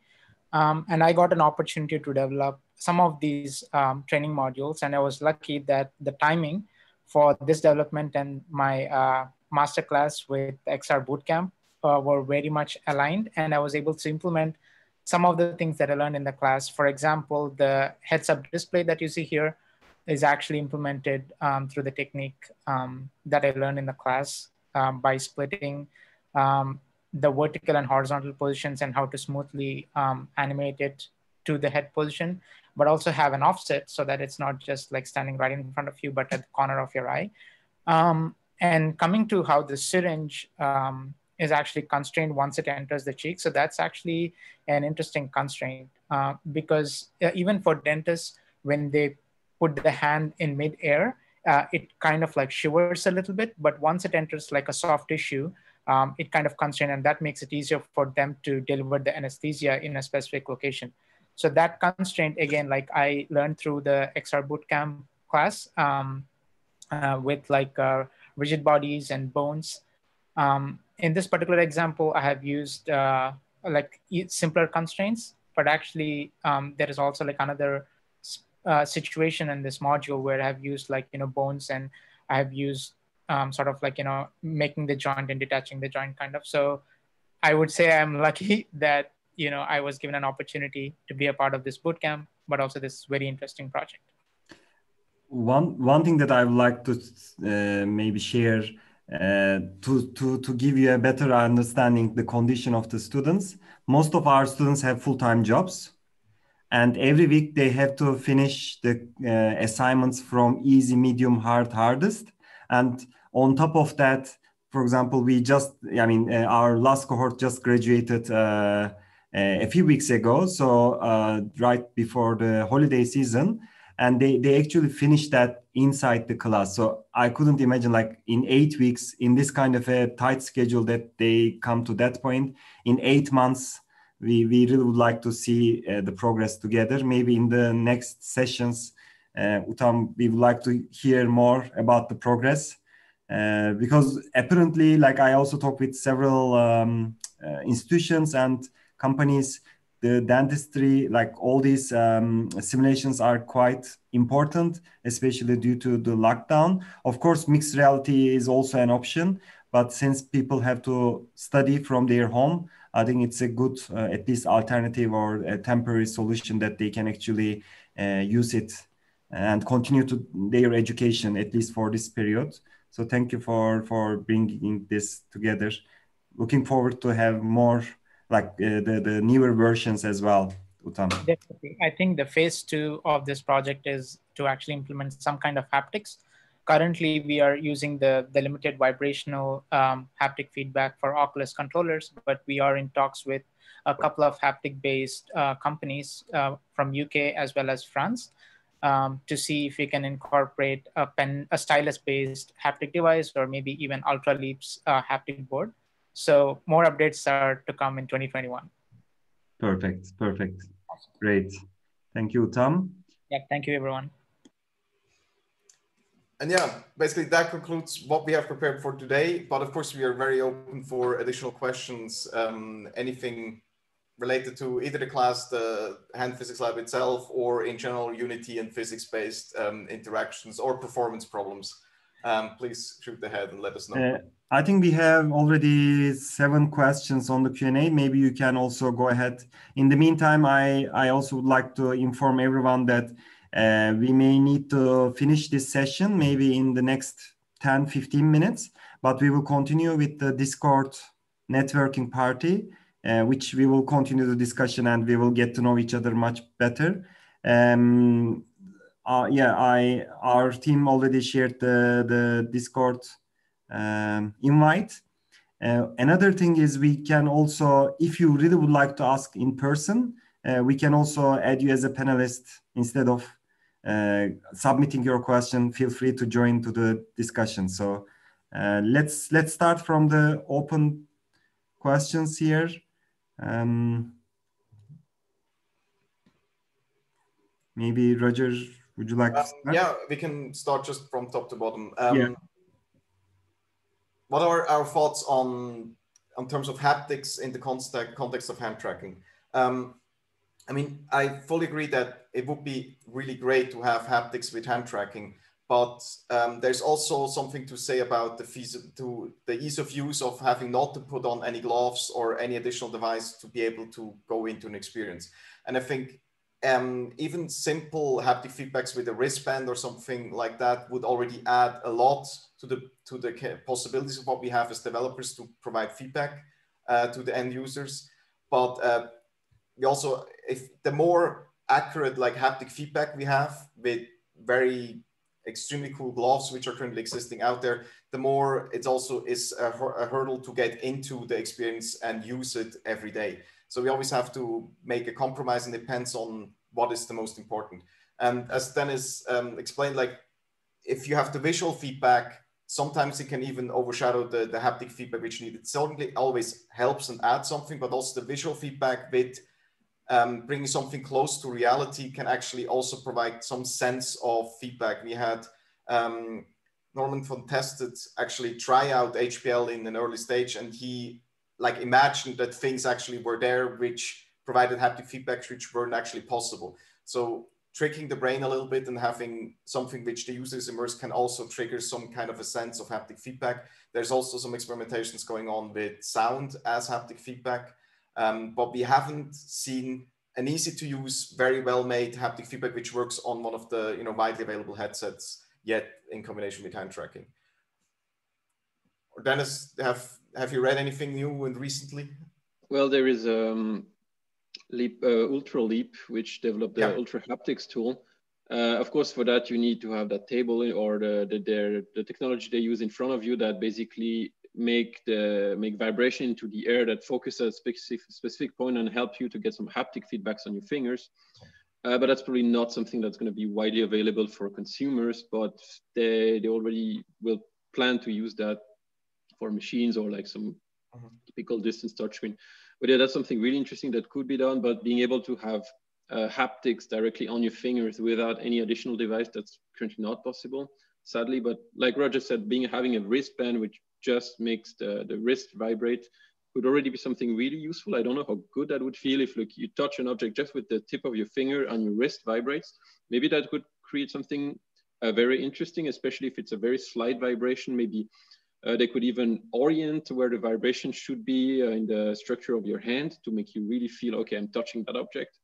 Um, and I got an opportunity to develop some of these um, training modules. And I was lucky that the timing for this development and my uh, masterclass with X R Bootcamp uh, were very much aligned. And I was able to implement some of the things that I learned in the class. For example, the heads-up display that you see here is actually implemented um, through the technique um, that I learned in the class um, by splitting um, the vertical and horizontal positions and how to smoothly um, animate it to the head position, but also have an offset so that it's not just like standing right in front of you, but at the corner of your eye. Um, and coming to how the syringe um, is actually constrained once it enters the cheek. So that's actually an interesting constraint uh, because even for dentists, when they put the hand in mid-air, uh, it kind of like shivers a little bit, but once it enters like a soft tissue, um, it kind of constrains, and that makes it easier for them to deliver the anesthesia in a specific location. So that constraint, again, like I learned through the X R Bootcamp class um, uh, with like uh, rigid bodies and bones. Um, in this particular example, I have used uh, like simpler constraints, but actually um, there is also like another uh, situation in this module where I have used like, you know, bones, and I have used um, sort of like, you know, making the joint and detaching the joint kind of. So I would say I'm lucky that, you know, I was given an opportunity to be a part of this bootcamp, but also this very interesting project. One one thing that I would like to uh, maybe share uh, to to to give you a better understanding the condition of the students. Most of our students have full-time jobs, and every week they have to finish the uh, assignments from easy, medium, hard, hardest, and on top of that, for example, we just I mean uh, our last cohort just graduated. Uh, Uh, a few weeks ago, so uh, right before the holiday season, and they, they actually finished that inside the class. So I couldn't imagine, like, in eight weeks, in this kind of a tight schedule, that they come to that point. In eight months, we, we really would like to see uh, the progress together. Maybe in the next sessions, uh, Uttam, we would like to hear more about the progress. Uh, because apparently, like, I also talked with several um, uh, institutions and companies, the dentistry, like all these um, simulations are quite important, especially due to the lockdown. Of course, mixed reality is also an option, but since people have to study from their home, I think it's a good, uh, at least alternative or a temporary solution that they can actually uh, use it and continue to their education, at least for this period. So thank you for, for bringing this together. Looking forward to have more like uh, the, the newer versions as well, Uttam. Definitely. I think the phase two of this project is to actually implement some kind of haptics. Currently, we are using the, the limited vibrational um, haptic feedback for Oculus controllers, but we are in talks with a couple of haptic-based uh, companies uh, from U K as well as France um, to see if we can incorporate a, pen, a stylus-based haptic device or maybe even Ultra Leap's uh, haptic board. So more updates are to come in twenty twenty-one. Perfect, perfect. Awesome. Great. Thank you, Uttam. Yeah, thank you, everyone. And yeah, basically that concludes what we have prepared for today. But of course, we are very open for additional questions, um, anything related to either the class, the Hand Physics Lab itself, or in general, Unity and physics-based um, interactions or performance problems. Um, please shoot ahead and let us know. Uh, I think we have already seven questions on the Q and A. Maybe you can also go ahead. In the meantime, I, I also would like to inform everyone that uh, we may need to finish this session maybe in the next ten, fifteen minutes, but we will continue with the Discord networking party, uh, which we will continue the discussion and we will get to know each other much better. Um, uh, yeah, I our team already shared the the Discord um, invite. Uh, another thing is we can also, if you really would like to ask in person, uh, we can also add you as a panelist instead of uh, submitting your question. Feel free to join to the discussion. So uh, let's let's start from the open questions here. Um, maybe Roger, would you like um, to start? Yeah, we can start just from top to bottom. Um, yeah. What are our thoughts on, in terms of haptics in the context, context of hand tracking? Um, I mean, I fully agree that it would be really great to have haptics with hand tracking, but um, there's also something to say about the, fees to the ease of use of having not to put on any gloves or any additional device to be able to go into an experience. And I think um, even simple haptic feedbacks with a wristband or something like that would already add a lot to the, to the possibilities of what we have as developers to provide feedback uh, to the end users. But uh, we also, if the more accurate like haptic feedback we have with very extremely cool gloves, which are currently existing out there, the more it also is a, a hurdle to get into the experience and use it every day. So we always have to make a compromise, and it depends on what is the most important. And as Dennis um, explained, like if you have the visual feedback, sometimes it can even overshadow the, the haptic feedback which you need. It certainly always helps and adds something, but also the visual feedback with um, bringing something close to reality can actually also provide some sense of feedback. We had um, Norman von Tested actually try out H P L in an early stage, and he like imagined that things actually were there which provided haptic feedbacks which weren't actually possible. So tricking the brain a little bit and having something which the user is immersed can also trigger some kind of a sense of haptic feedback. There's also some experimentations going on with sound as haptic feedback, um, but we haven't seen an easy to use, very well made haptic feedback which works on one of the you know widely available headsets yet in combination with hand tracking. Dennis, have, have you read anything new and recently? Well, there is um... Leap, uh, Ultra Leap, which developed the yeah. Ultra Haptics tool. Uh, of course, for that, you need to have that table or the, the, their, the technology they use in front of you that basically make, the, make vibration into the air that focuses at a specific point and help you to get some haptic feedbacks on your fingers. Uh, but that's probably not something that's going to be widely available for consumers, but they, they already will plan to use that for machines or like some mm-hmm. typical distance touchscreen. But yeah, that's something really interesting that could be done, but being able to have uh, haptics directly on your fingers without any additional device, that's currently not possible, sadly. But like Roger said, being having a wristband which just makes the, the wrist vibrate would already be something really useful. I don't know how good that would feel if, look, you touch an object just with the tip of your finger and your wrist vibrates. Maybe that could create something uh, very interesting, especially if it's a very slight vibration, maybe. Uh, they could even orient where the vibration should be uh, in the structure of your hand to make you really feel, okay, I'm touching that object.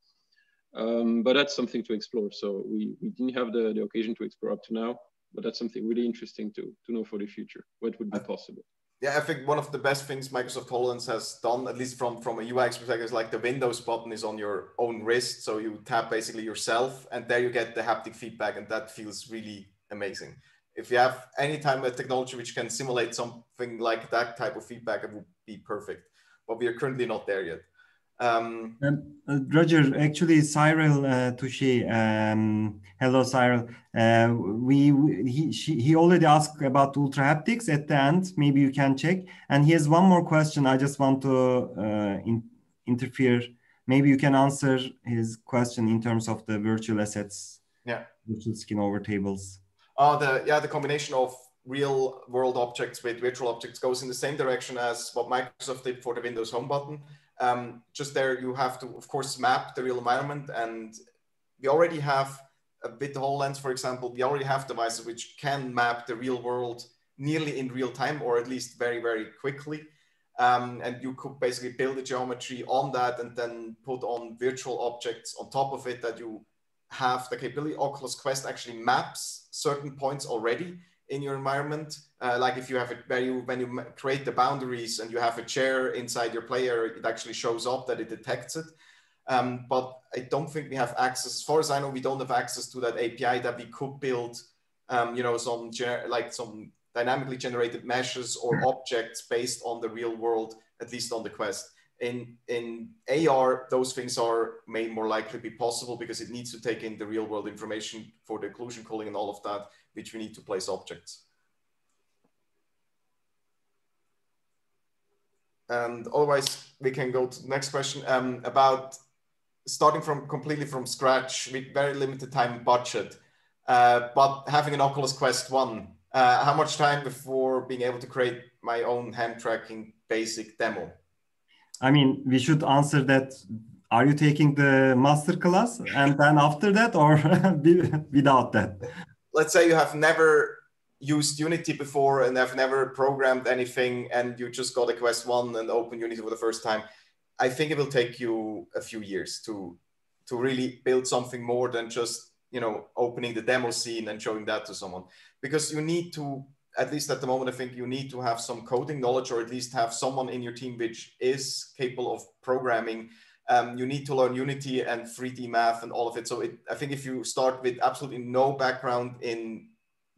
Um, but that's something to explore. So we, we didn't have the, the occasion to explore up to now, but that's something really interesting to, to know for the future, what would be possible. Yeah, I think one of the best things Microsoft HoloLens has done, at least from, from a U X perspective, is like the Windows button is on your own wrist. So you tap basically yourself and there you get the haptic feedback, and that feels really amazing. If you have any time a technology which can simulate something like that type of feedback, it would be perfect. But we are currently not there yet. Um, um, uh, Roger, actually, Cyril uh, Touché, um, hello, Cyril. Uh, we, we he, she, he already asked about Ultra Haptics at the end. Maybe you can check. And he has one more question. I just want to uh, in, interfere. Maybe you can answer his question in terms of the virtual assets. Yeah. Virtual skin over tables. Uh, the, yeah, the combination of real world objects with virtual objects goes in the same direction as what Microsoft did for the Windows Home button. Um, just there, you have to, of course, map the real environment. And we already have, with the HoloLens, for example, we already have devices which can map the real world nearly in real time, or at least very, very quickly. Um, and you could basically build a geometry on that and then put on virtual objects on top of it that you have the capability. Oculus Quest actually maps certain points already in your environment. Uh, like if you have it where you, when you create the boundaries and you have a chair inside your player, it actually shows up that it detects it. Um, but I don't think we have access, as far as I know, we don't have access to that A P I that we could build, um, you know, some like some dynamically generated meshes or objects based on the real world, at least on the Quest. In, in A R, those things are may more likely be possible because it needs to take in the real world information for the occlusion cooling and all of that, which we need to place objects. And otherwise, we can go to the next question um, about starting from completely from scratch with very limited time and budget, uh, but having an Oculus Quest one, uh, how much time before being able to create my own hand tracking basic demo? I mean, we should answer that. Are you taking the master class and then after that, or without that? Let's say you have never used Unity before and have never programmed anything, and you just got a Quest one and open Unity for the first time. I think it will take you a few years to to really build something more than just, you know, opening the demo scene and showing that to someone, because you need to, at least at the moment, I think you need to have some coding knowledge, or at least have someone in your team which is capable of programming. Um, you need to learn Unity and three D math and all of it. So it, I think if you start with absolutely no background in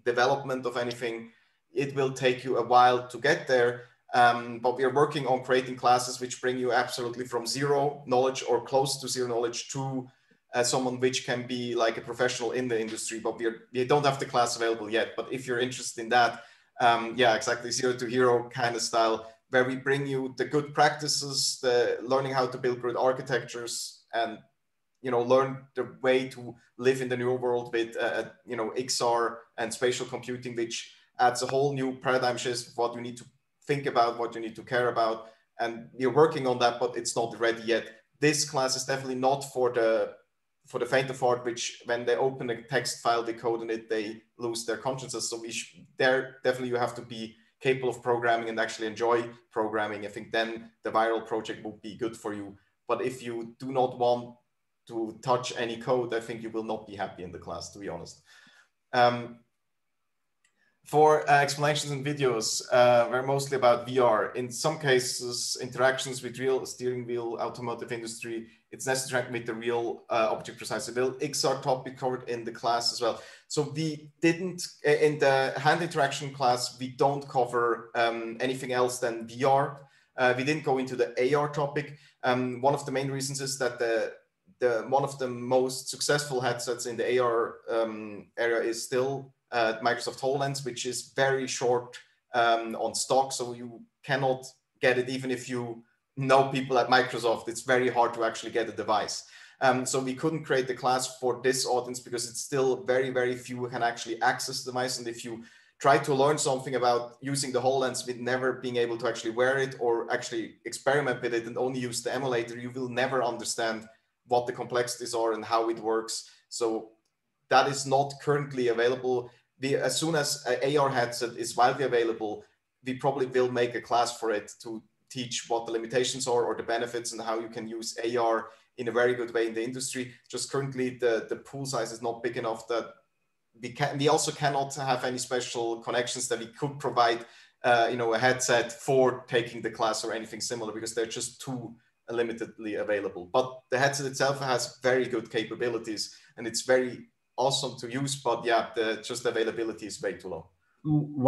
development of anything, it will take you a while to get there. Um, but we are working on creating classes which bring you absolutely from zero knowledge or close to zero knowledge to Uh, someone which can be like a professional in the industry, but we, are, we don't have the class available yet. But if you're interested in that, um, yeah, exactly, zero to hero kind of style, where we bring you the good practices, the learning how to build grid architectures, and, you know, learn the way to live in the new world with, uh, you know, X R and spatial computing, which adds a whole new paradigm shift, what you need to think about, what you need to care about. And we're working on that, but it's not ready yet. This class is definitely not for the for the faint of heart, which when they open a text file, they code in it, they lose their consciences. So we there definitely you have to be capable of programming and actually enjoy programming. I think then the Viral project would be good for you. But if you do not want to touch any code, I think you will not be happy in the class, to be honest. Um, for uh, explanations and videos, uh, we're mostly about V R. In some cases, interactions with real steering wheel, automotive industry, it's necessary to make the real uh, object precise. Will X R topic covered in the class as well. So we didn't, in the hand interaction class, we don't cover um, anything else than V R. Uh, we didn't go into the A R topic. Um, one of the main reasons is that the, the one of the most successful headsets in the A R um, area is still uh, Microsoft HoloLens, which is very short um, on stock. So you cannot get it even if you know people at Microsoft. It's very hard to actually get a device. Um, so we couldn't create the class for this audience because it's still very, very few can actually access the device. And if you try to learn something about using the HoloLens with never being able to actually wear it or actually experiment with it and only use the emulator, you will never understand what the complexities are and how it works. So that is not currently available. The, as soon as an A R headset is widely available, we probably will make a class for it to teach what the limitations are or the benefits and how you can use A R in a very good way in the industry. Just currently the, the pool size is not big enough that we can, we also cannot have any special connections that we could provide, uh, you know, a headset for taking the class or anything similar, because they're just too limitedly available. But the headset itself has very good capabilities and it's very awesome to use, but yeah, the just availability is way too low.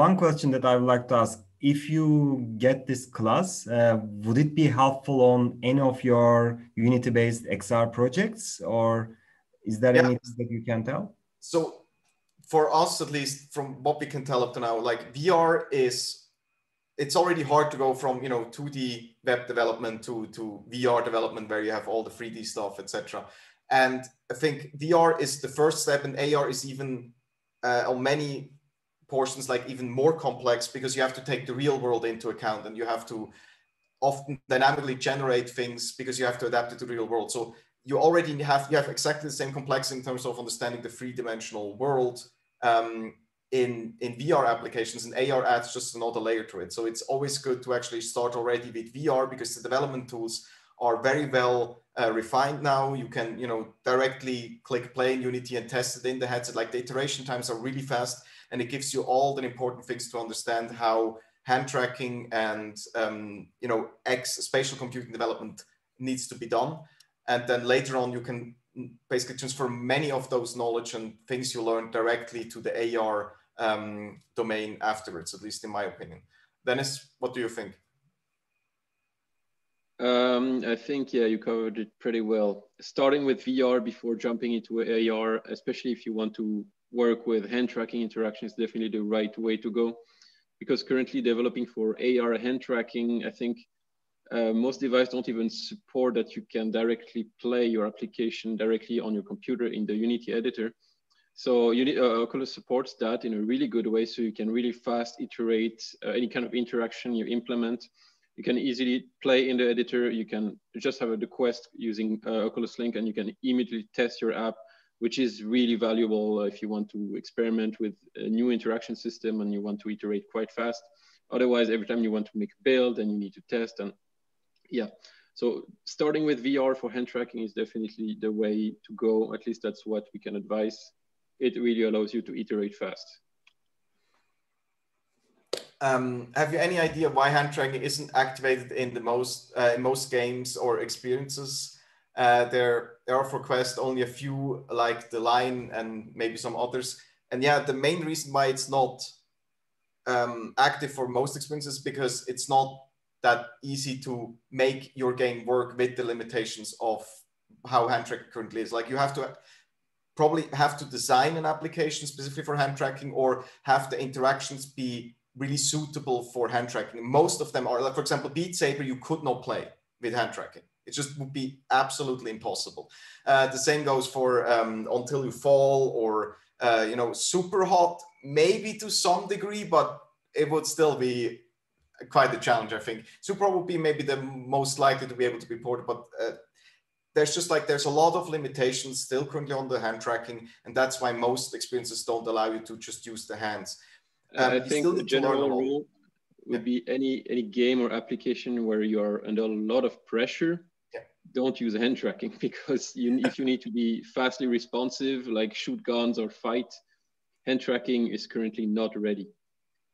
One question that I would like to ask, if you get this class, uh, would it be helpful on any of your Unity-based X R projects, or is there yeah. anything that you can tell? So for us, at least from what we can tell up to now, like V R is, it's already hard to go from, you know, two D web development to, to V R development where you have all the three D stuff, et cetera. And I think V R is the first step, and A R is even uh, on many portions like even more complex, because you have to take the real world into account and you have to often dynamically generate things because you have to adapt it to the real world. So you already have, you have exactly the same complexity in terms of understanding the three-dimensional world um, in, in V R applications, and A R adds just another layer to it. So it's always good to actually start already with V R because the development tools are very well uh, refined now. You can, you know, directly click play in Unity and test it in the headset. Like the iteration times are really fast, and it gives you all the important things to understand how hand tracking and um, you know, X spatial computing development needs to be done. And then later on, you can basically transfer many of those knowledge and things you learn directly to the A R um, domain afterwards, at least in my opinion. Dennis, what do you think? Um, I think, yeah, you covered it pretty well. Starting with V R before jumping into A R, especially if you want to work with hand tracking interaction, is definitely the right way to go. Because currently developing for A R hand tracking, I think uh, most devices don't even support that you can directly play your application directly on your computer in the Unity editor. So uh, Oculus supports that in a really good way. So you can really fast iterate uh, any kind of interaction you implement. You can easily play in the editor. You can just have a request using uh, Oculus Link, and you can immediately test your app, which is really valuable if you want to experiment with a new interaction system and you want to iterate quite fast. Otherwise, every time you want to make a build and you need to test, and yeah. So starting with V R for hand tracking is definitely the way to go. At least that's what we can advise. It really allows you to iterate fast. Um, have you any idea why hand tracking isn't activated in the most uh, in most games or experiences? Uh, there, there are for Quest only a few, like the Line and maybe some others. And yeah, the main reason why it's not um, active for most experiences because it's not that easy to make your game work with the limitations of how hand tracking currently is. Like you have to probably have to design an application specifically for hand tracking, or have the interactions be really suitable for hand tracking. Most of them are, like for example, Beat Saber, you could not play with hand tracking. It just would be absolutely impossible. Uh, the same goes for um, Until You Fall, or uh, you know, Super Hot, maybe to some degree, but it would still be quite a challenge, I think. Super Hot would be maybe the most likely to be able to be ported, but uh, there's just like, there's a lot of limitations still currently on the hand tracking, and that's why most experiences don't allow you to just use the hands. Um, I think the general rule would be any, any game or application where you are under a lot of pressure, don't use hand tracking, because you, if you need to be fastly responsive, like shoot guns or fight, hand tracking is currently not ready.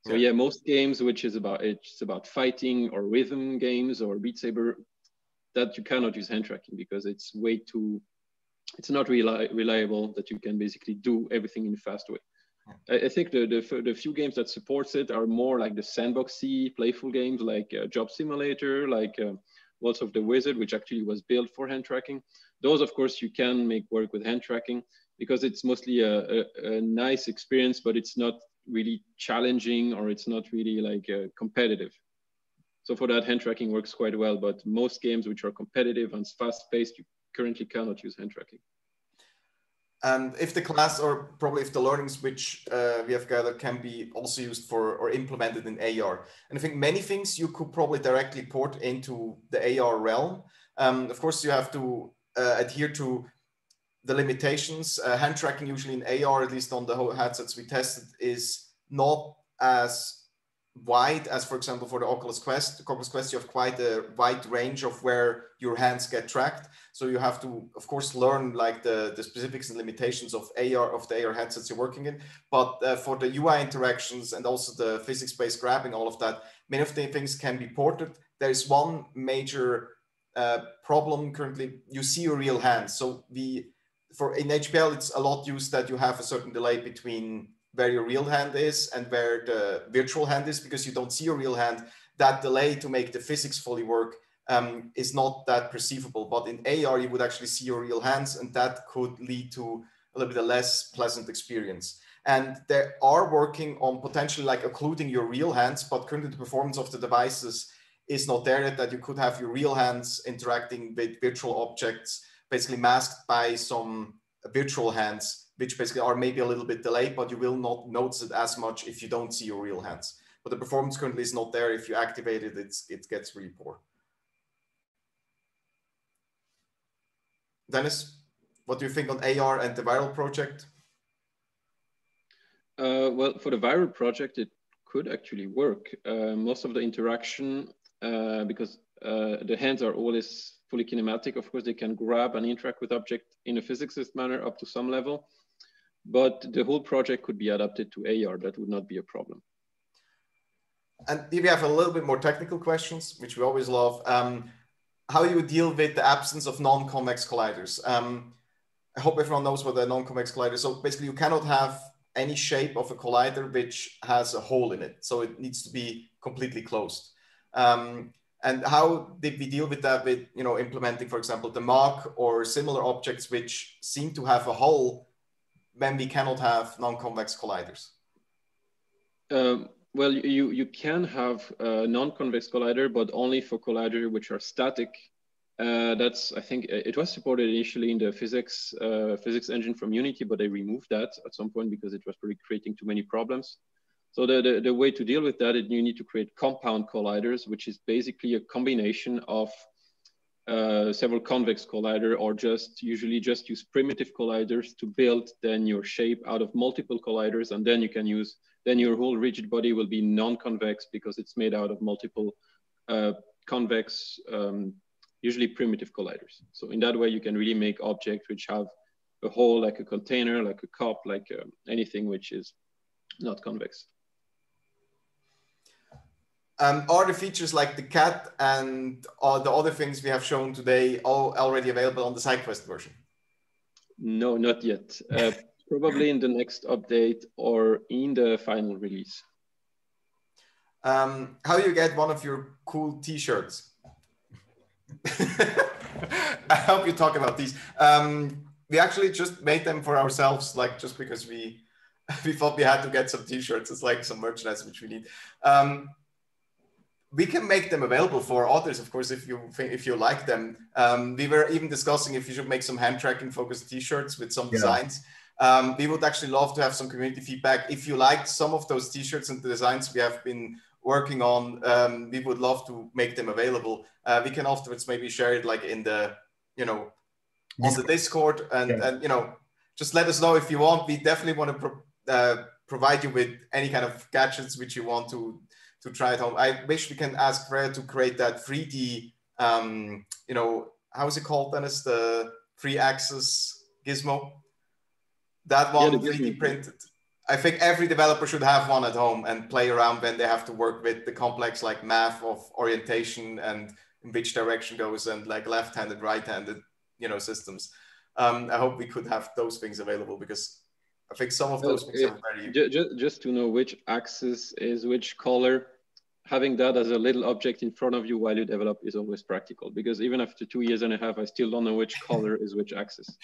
So yeah, yeah most games, which is about, it's about fighting or rhythm games or Beat Saber, that you cannot use hand tracking because it's way too, it's not reli reliable that you can basically do everything in a fast way. Yeah. I, I think the, the, the few games that supports it are more like the sandboxy, playful games like uh, Job Simulator, like uh, Walls of the Wizard, which actually was built for hand tracking. Those, of course, you can make work with hand tracking because it's mostly a, a, a nice experience, but it's not really challenging, or it's not really like uh, competitive. So for that, hand tracking works quite well, but most games which are competitive and fast-paced, you currently cannot use hand tracking. And if the class, or probably if the learnings which uh, we have gathered can be also used for or implemented in A R. And I think many things you could probably directly port into the A R realm. Um, of course, you have to uh, adhere to the limitations. Uh, hand tracking usually in A R, at least on the whole headsets we tested, is not as wide as, for example, for the Oculus Quest. The Oculus Quest, you have quite a wide range of where your hands get tracked. So you have to, of course, learn like the, the specifics and limitations of A R, of the A R headsets you're working in. But uh, for the U I interactions and also the physics-based grabbing, all of that, many of the things can be ported. There is one major uh, problem currently. You see your real hands. So the, for in H P L, it's a lot used that you have a certain delay between where your real hand is and where the virtual hand is, because you don't see your real hand. That delay to make the physics fully work um, is not that perceivable. But in A R, you would actually see your real hands, and that could lead to a little bit of less pleasant experience. And they are working on potentially like occluding your real hands, but currently the performance of the devices is not there yet, that you could have your real hands interacting with virtual objects, basically masked by some virtual hands, which basically are maybe a little bit delayed, but you will not notice it as much if you don't see your real hands. But the performance currently is not there. If you activate it, it's, it gets really poor. Dennis, what do you think on A R and the Viral project? Uh, well, for the Viral project, it could actually work. Uh, most of the interaction, uh, because uh, the hands are always fully kinematic, of course, they can grab and interact with objects in a physicist manner up to some level. But the whole project could be adapted to A R. That would not be a problem. And if you have a little bit more technical questions, which we always love, um, how you deal with the absence of non-convex colliders. Um, I hope everyone knows what a non-convex collider is. So basically you cannot have any shape of a collider which has a hole in it. So it needs to be completely closed. Um, and how did we deal with that with, you know, implementing, for example, the Mach or similar objects which seem to have a hole when we cannot have non-convex colliders? Um, well, you, you can have a non-convex collider, but only for colliders which are static. Uh, that's, I think it was supported initially in the physics uh, physics engine from Unity, but they removed that at some point because it was really creating too many problems. So the, the, the way to deal with that is you need to create compound colliders, which is basically a combination of uh, several convex collider, or just usually just use primitive colliders to build then your shape out of multiple colliders. And then you can use, then your whole rigid body will be non-convex because it's made out of multiple uh, convex um, usually primitive colliders. So in that way, you can really make objects which have a hole, like a container, like a cup, like uh, anything which is not convex. Um, are the features like the cat and uh, the other things we have shown today all already available on the SideQuest version? No, not yet. Uh, probably in the next update or in the final release. Um, how do you get one of your cool t-shirts? I hope you talk about these. Um, we actually just made them for ourselves, like just because we we thought we had to get some t-shirts. It's like some merchandise which we need. Um, we can make them available for others, of course, if you think, if you like them. Um, we were even discussing if you should make some hand tracking focused t-shirts with some yeah. designs. Um, we would actually love to have some community feedback. If you liked some of those t-shirts and the designs we have been working on, um, we would love to make them available. Uh, we can afterwards maybe share it like in the, you know, on the Discord, and, yeah. and you know, just let us know if you want. We definitely want to pro uh, provide you with any kind of gadgets which you want to, to try at home. I wish we can ask Freya to create that three D, um, you know, how is it called, Dennis? The three axis gizmo? That one, yeah, three D printed. I think every developer should have one at home and play around when they have to work with the complex like math of orientation and in which direction goes and like left-handed, right-handed, you know, systems. Um, I hope we could have those things available because I think some of those things are very... Just, just to know which axis is which color, having that as a little object in front of you while you develop is always practical, because even after two years and a half, I still don't know which color is which axis.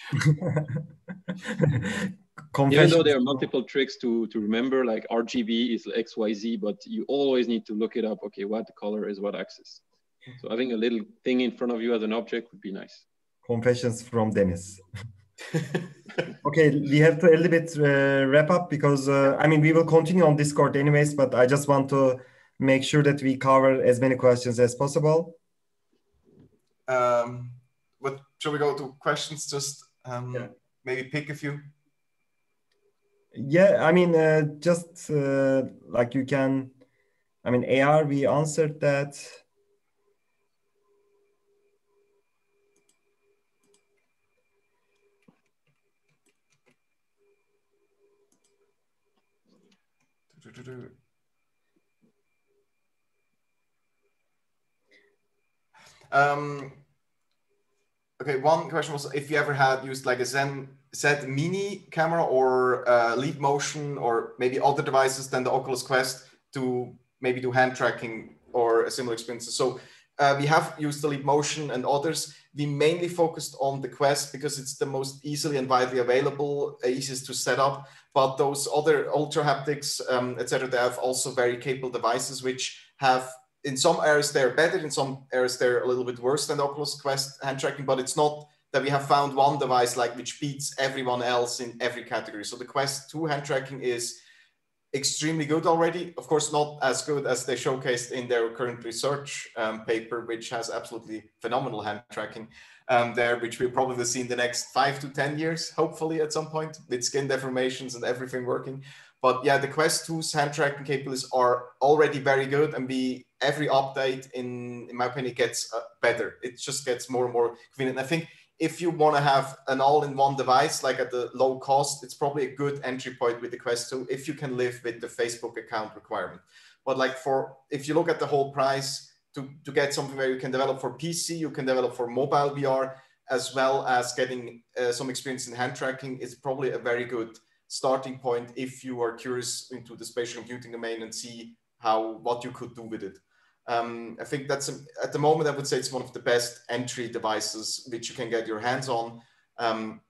Even though there are multiple tricks to, to remember, like R G B is X Y Z, but you always need to look it up. Okay, what color is what axis? So having a little thing in front of you as an object would be nice. Confessions from Dennis. Okay, we have to a little bit uh, wrap up because, uh, I mean, we will continue on Discord anyways, but I just want to make sure that we cover as many questions as possible. Um, but shall we go to questions? Just um, yeah. maybe pick a few. Yeah, I mean, uh, just uh, like you can, I mean, A R, we answered that. Um, okay, one question was if you ever had used like a Zen Z E D mini camera or uh, Leap Motion or maybe other devices than the Oculus Quest to maybe do hand tracking or similar experiences. So uh, we have used the Leap Motion and others. We mainly focused on the Quest because it's the most easily and widely available, easiest to set up. But those other Ultra Haptics, um, et cetera, they have also very capable devices which have, in some areas they're better, in some areas they're a little bit worse than the Oculus Quest hand tracking, but it's not that we have found one device like which beats everyone else in every category. So the Quest two hand tracking is extremely good already. Of course, not as good as they showcased in their current research um, paper, which has absolutely phenomenal hand tracking um, there, which we'll probably see in the next five to ten years, hopefully at some point, with skin deformations and everything working. But yeah, the Quest two's hand tracking capabilities are already very good, and we, every update, in, in my opinion, gets uh, better. It just gets more and more convenient. I think if you want to have an all-in-one device, like at the low cost, it's probably a good entry point with the Quest two if you can live with the Facebook account requirement. But like for, if you look at the whole price, to, to get something where you can develop for P C, you can develop for mobile V R, as well as getting uh, some experience in hand tracking is probably a very good starting point if you are curious into the spatial computing domain and see how, what you could do with it. Um, I think that's, a, at the moment, I would say it's one of the best entry devices which you can get your hands on. Um,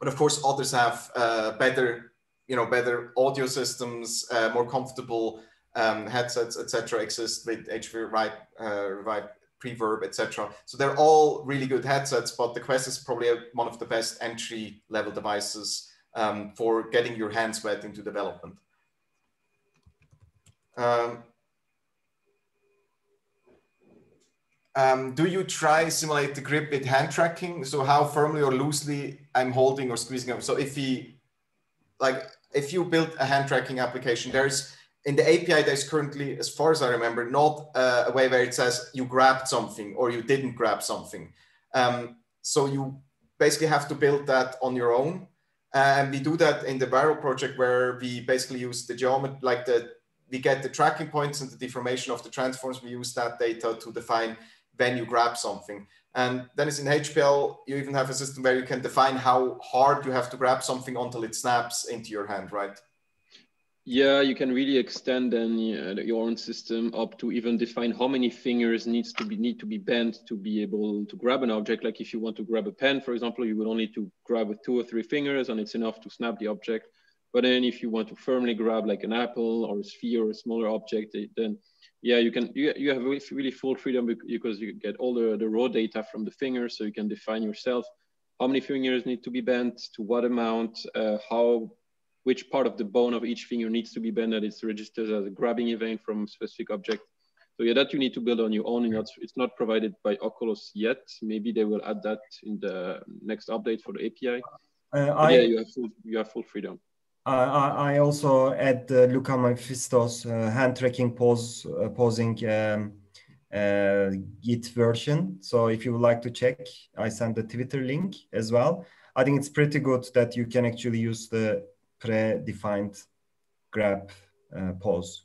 but of course, others have uh, better, you know, better audio systems, uh, more comfortable um, headsets, et cetera exist with H V Revive, uh, Revive Preverb, et cetera. So they're all really good headsets, but the Quest is probably one of the best entry level devices um, for getting your hands wet into development. Um, Um, do you try simulate the grip with hand tracking? So how firmly or loosely I'm holding or squeezing up. So if he, like, if you build a hand tracking application, there's in the A P I, there's currently, as far as I remember, not uh, a way where it says you grabbed something or you didn't grab something. Um, so you basically have to build that on your own. Uh, and we do that in the Viral project where we basically use the geometry, like the, we get the tracking points and the deformation of the transforms. We use that data to define when you grab something. And then it's in H P L, you even have a system where you can define how hard you have to grab something until it snaps into your hand, right? Yeah, you can really extend then uh, your own system up to even define how many fingers needs to be, need to be bent to be able to grab an object. Like if you want to grab a pen, for example, you would only need to grab with two or three fingers and it's enough to snap the object. But then if you want to firmly grab like an apple or a sphere or a smaller object, then yeah, you can, you, you have really full freedom because you get all the, the raw data from the fingers. So you can define yourself how many fingers need to be bent, to what amount, uh, how, which part of the bone of each finger needs to be bent that is registered as a grabbing event from a specific object. So yeah, that you need to build on your own. And that's, it's not provided by Oculus yet. Maybe they will add that in the next update for the A P I. Uh, I, yeah, you have, full, you have full freedom. I also add uh, Luca Mephisto's uh, hand tracking pose uh, posing um, uh, Git version. So if you would like to check, I sent the Twitter link as well. I think it's pretty good that you can actually use the predefined grab uh, pose.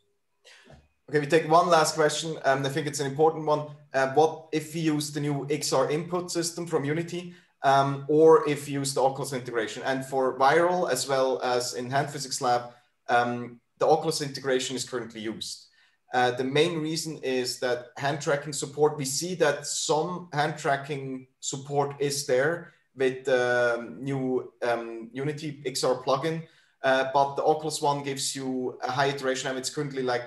Okay, we take one last question, and I think it's an important one. Uh, what if we use the new X R input system from Unity? Um, or if you use the Oculus integration. And for Viral, as well as in Hand Physics Lab, um, the Oculus integration is currently used. Uh, the main reason is that hand tracking support, we see that some hand tracking support is there with the um, new um, Unity X R plugin, uh, but the Oculus one gives you a high iteration. I mean, it's currently like,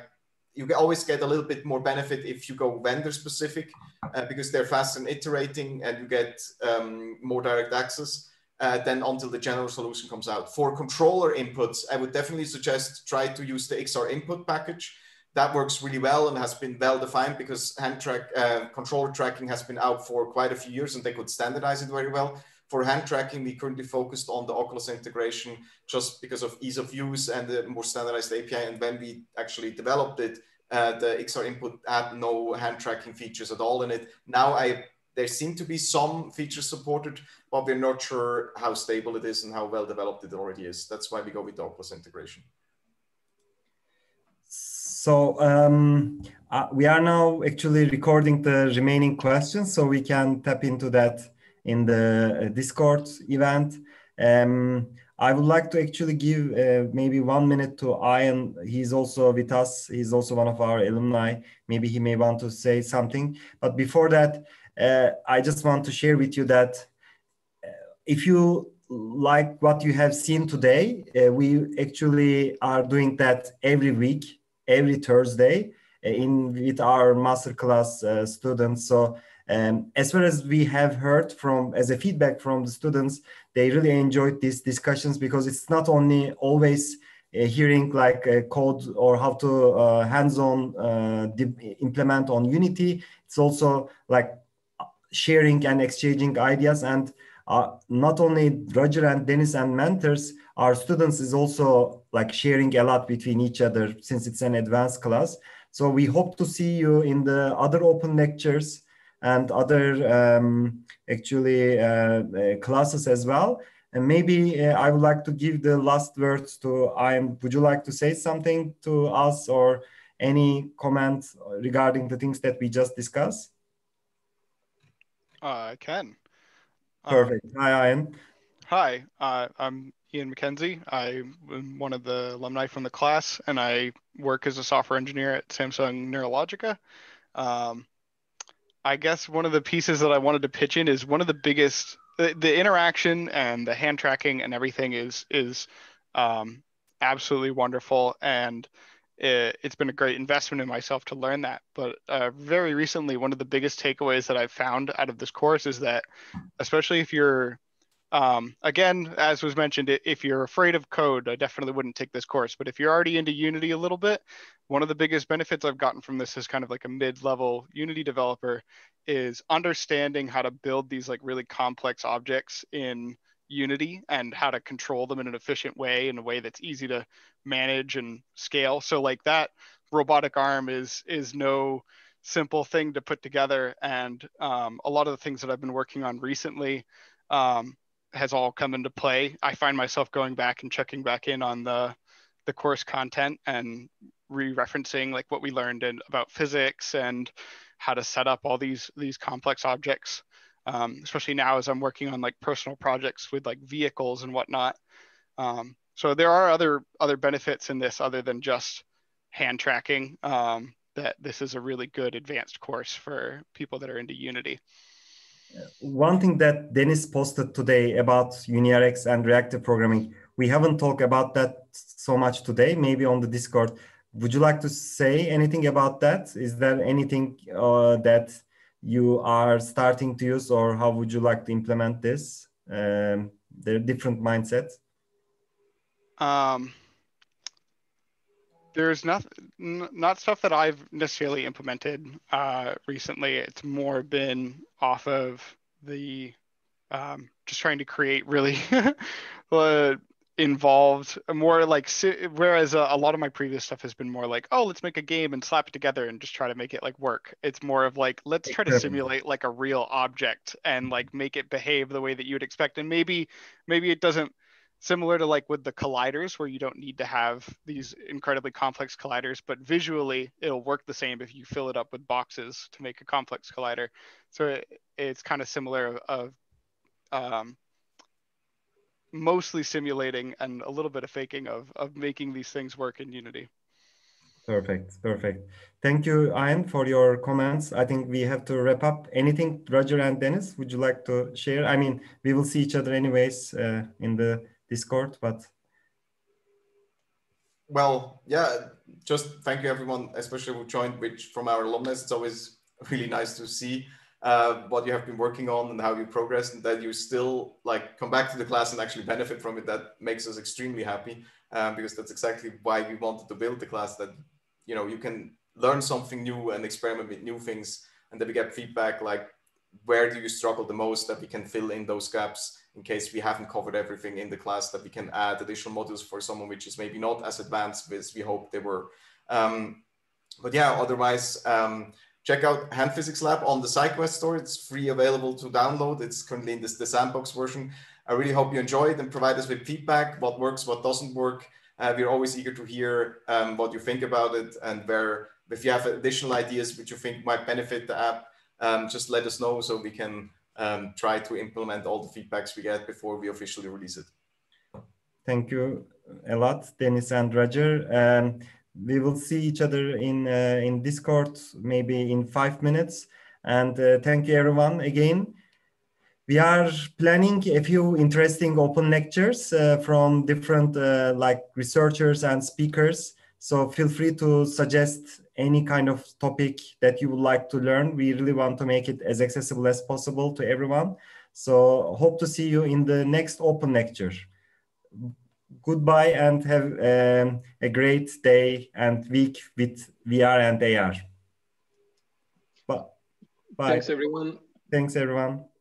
you always get a little bit more benefit if you go vendor specific uh, because they're fast in iterating and you get um, more direct access uh, than until the general solution comes out. For controller inputs, I would definitely suggest try to use the X R input package. That works really well and has been well defined because hand track, uh, controller tracking has been out for quite a few years and they could standardize it very well. For hand tracking, we currently focused on the Oculus integration just because of ease of use and the more standardized A P I. And when we actually developed it, uh, the X R input had no hand tracking features at all in it. Now I, there seem to be some features supported, but we're not sure how stable it is and how well developed it already is. That's why we go with the Oculus integration. So um, uh, we are now actually recording the remaining questions, so we can tap into that in the Discord event. Um, I would like to actually give uh, maybe one minute to Ian. He's also with us. He's also one of our alumni. Maybe he may want to say something. But before that, uh, I just want to share with you that if you like what you have seen today, uh, we actually are doing that every week, every Thursday in with our masterclass uh, students. So, Um, as well as we have heard from, as a feedback from the students, they really enjoyed these discussions because it's not only always uh, hearing like uh, code or how to uh, hands-on uh, implement on Unity. It's also like sharing and exchanging ideas. And uh, not only Roger and Dennis and mentors, our students is also like sharing a lot between each other since it's an advanced class. So we hope to see you in the other open lectures and other um, actually uh, uh, classes as well. And maybe uh, I would like to give the last words to Ian. Would you like to say something to us or Any comments regarding the things that we just discussed? Uh, I can. Perfect. Um, hi, Ian. Hi, uh, I'm Ian McKenzie. I'm one of the alumni from the class, and I work as a software engineer at Samsung Neurologica. Um, I guess one of the pieces that I wanted to pitch in is one of the biggest, the, the interaction and the hand tracking and everything is is um, absolutely wonderful, and it, it's been a great investment in myself to learn that. But uh, very recently, one of the biggest takeaways that I've found out of this course is that, especially if you're, um, again, as was mentioned, if you're afraid of code, I definitely wouldn't take this course. But if you're already into Unity a little bit, one of the biggest benefits I've gotten from this is kind of like a mid-level Unity developer is understanding how to build these like really complex objects in Unity and how to control them in an efficient way, in a way that's easy to manage and scale. So like that robotic arm is is no simple thing to put together. And um, a lot of the things that I've been working on recently um, has all come into play. I find myself going back and checking back in on the the course content and re-referencing like what we learned in, about physics and how to set up all these these complex objects. Um, especially now as I'm working on like personal projects with like vehicles and whatnot. Um, so there are other other benefits in this other than just hand tracking, um, that this is a really good advanced course for people that are into Unity. One thing that Dennis posted today about UniRx and reactive programming, we haven't talked about that so much today, maybe on the Discord. Would you like to say anything about that? Is there anything uh, that you are starting to use, or how would you like to implement this? Um, there are different mindsets. Um, there's not, not stuff that I've necessarily implemented uh, recently. It's more been off of the, um, just trying to create really involved more like, whereas a, a lot of my previous stuff has been more like, oh, let's make a game and slap it together and just try to make it like work. It's more of like, let's try to simulate like a real object and like make it behave the way that you would expect. And maybe, maybe it doesn't, similar to like with the colliders where you don't need to have these incredibly complex colliders, but visually it'll work the same if you fill it up with boxes to make a complex collider. So it, it's kind of similar of, um, mostly simulating and a little bit of faking of, of making these things work in Unity. Perfect, perfect. Thank you, Ian, for your comments. I think we have to wrap up. Anything, Roger and Dennis, would you like to share? I mean, we will see each other anyways uh, in the Discord, but. Well, yeah, just thank you everyone, especially who joined, which from our alumnus, it's always really nice to see Uh, what you have been working on and how you progressed, and that you still like come back to the class and actually benefit from it. That makes us extremely happy, uh, because that's exactly why we wanted to build the class, that you know you can learn something new and experiment with new things, and that we get feedback like where do you struggle the most, that we can fill in those gaps in case we haven't covered everything in the class, that we can add additional modules for someone which is maybe not as advanced as we hope they were. Um, but yeah, otherwise, um, check out Hand Physics Lab on the SideQuest store. It's free, available to download. It's currently in this, the sandbox version. I really hope you enjoy it and provide us with feedback, what works, what doesn't work. Uh, we're always eager to hear um, what you think about it, and where, if you have additional ideas which you think might benefit the app, um, just let us know so we can um, try to implement all the feedbacks we get before we officially release it. Thank you a lot, Dennis and Roger. Um, We will see each other in uh, in Discord maybe in five minutes. And uh, thank you everyone again. We are planning a few interesting open lectures uh, from different uh, like researchers and speakers. So feel free to suggest any kind of topic that you would like to learn. We really want to make it as accessible as possible to everyone. So hope to see you in the next open lecture. Goodbye, and have um, a great day and week with V R and A R. Bye. Thanks, everyone. Thanks, everyone.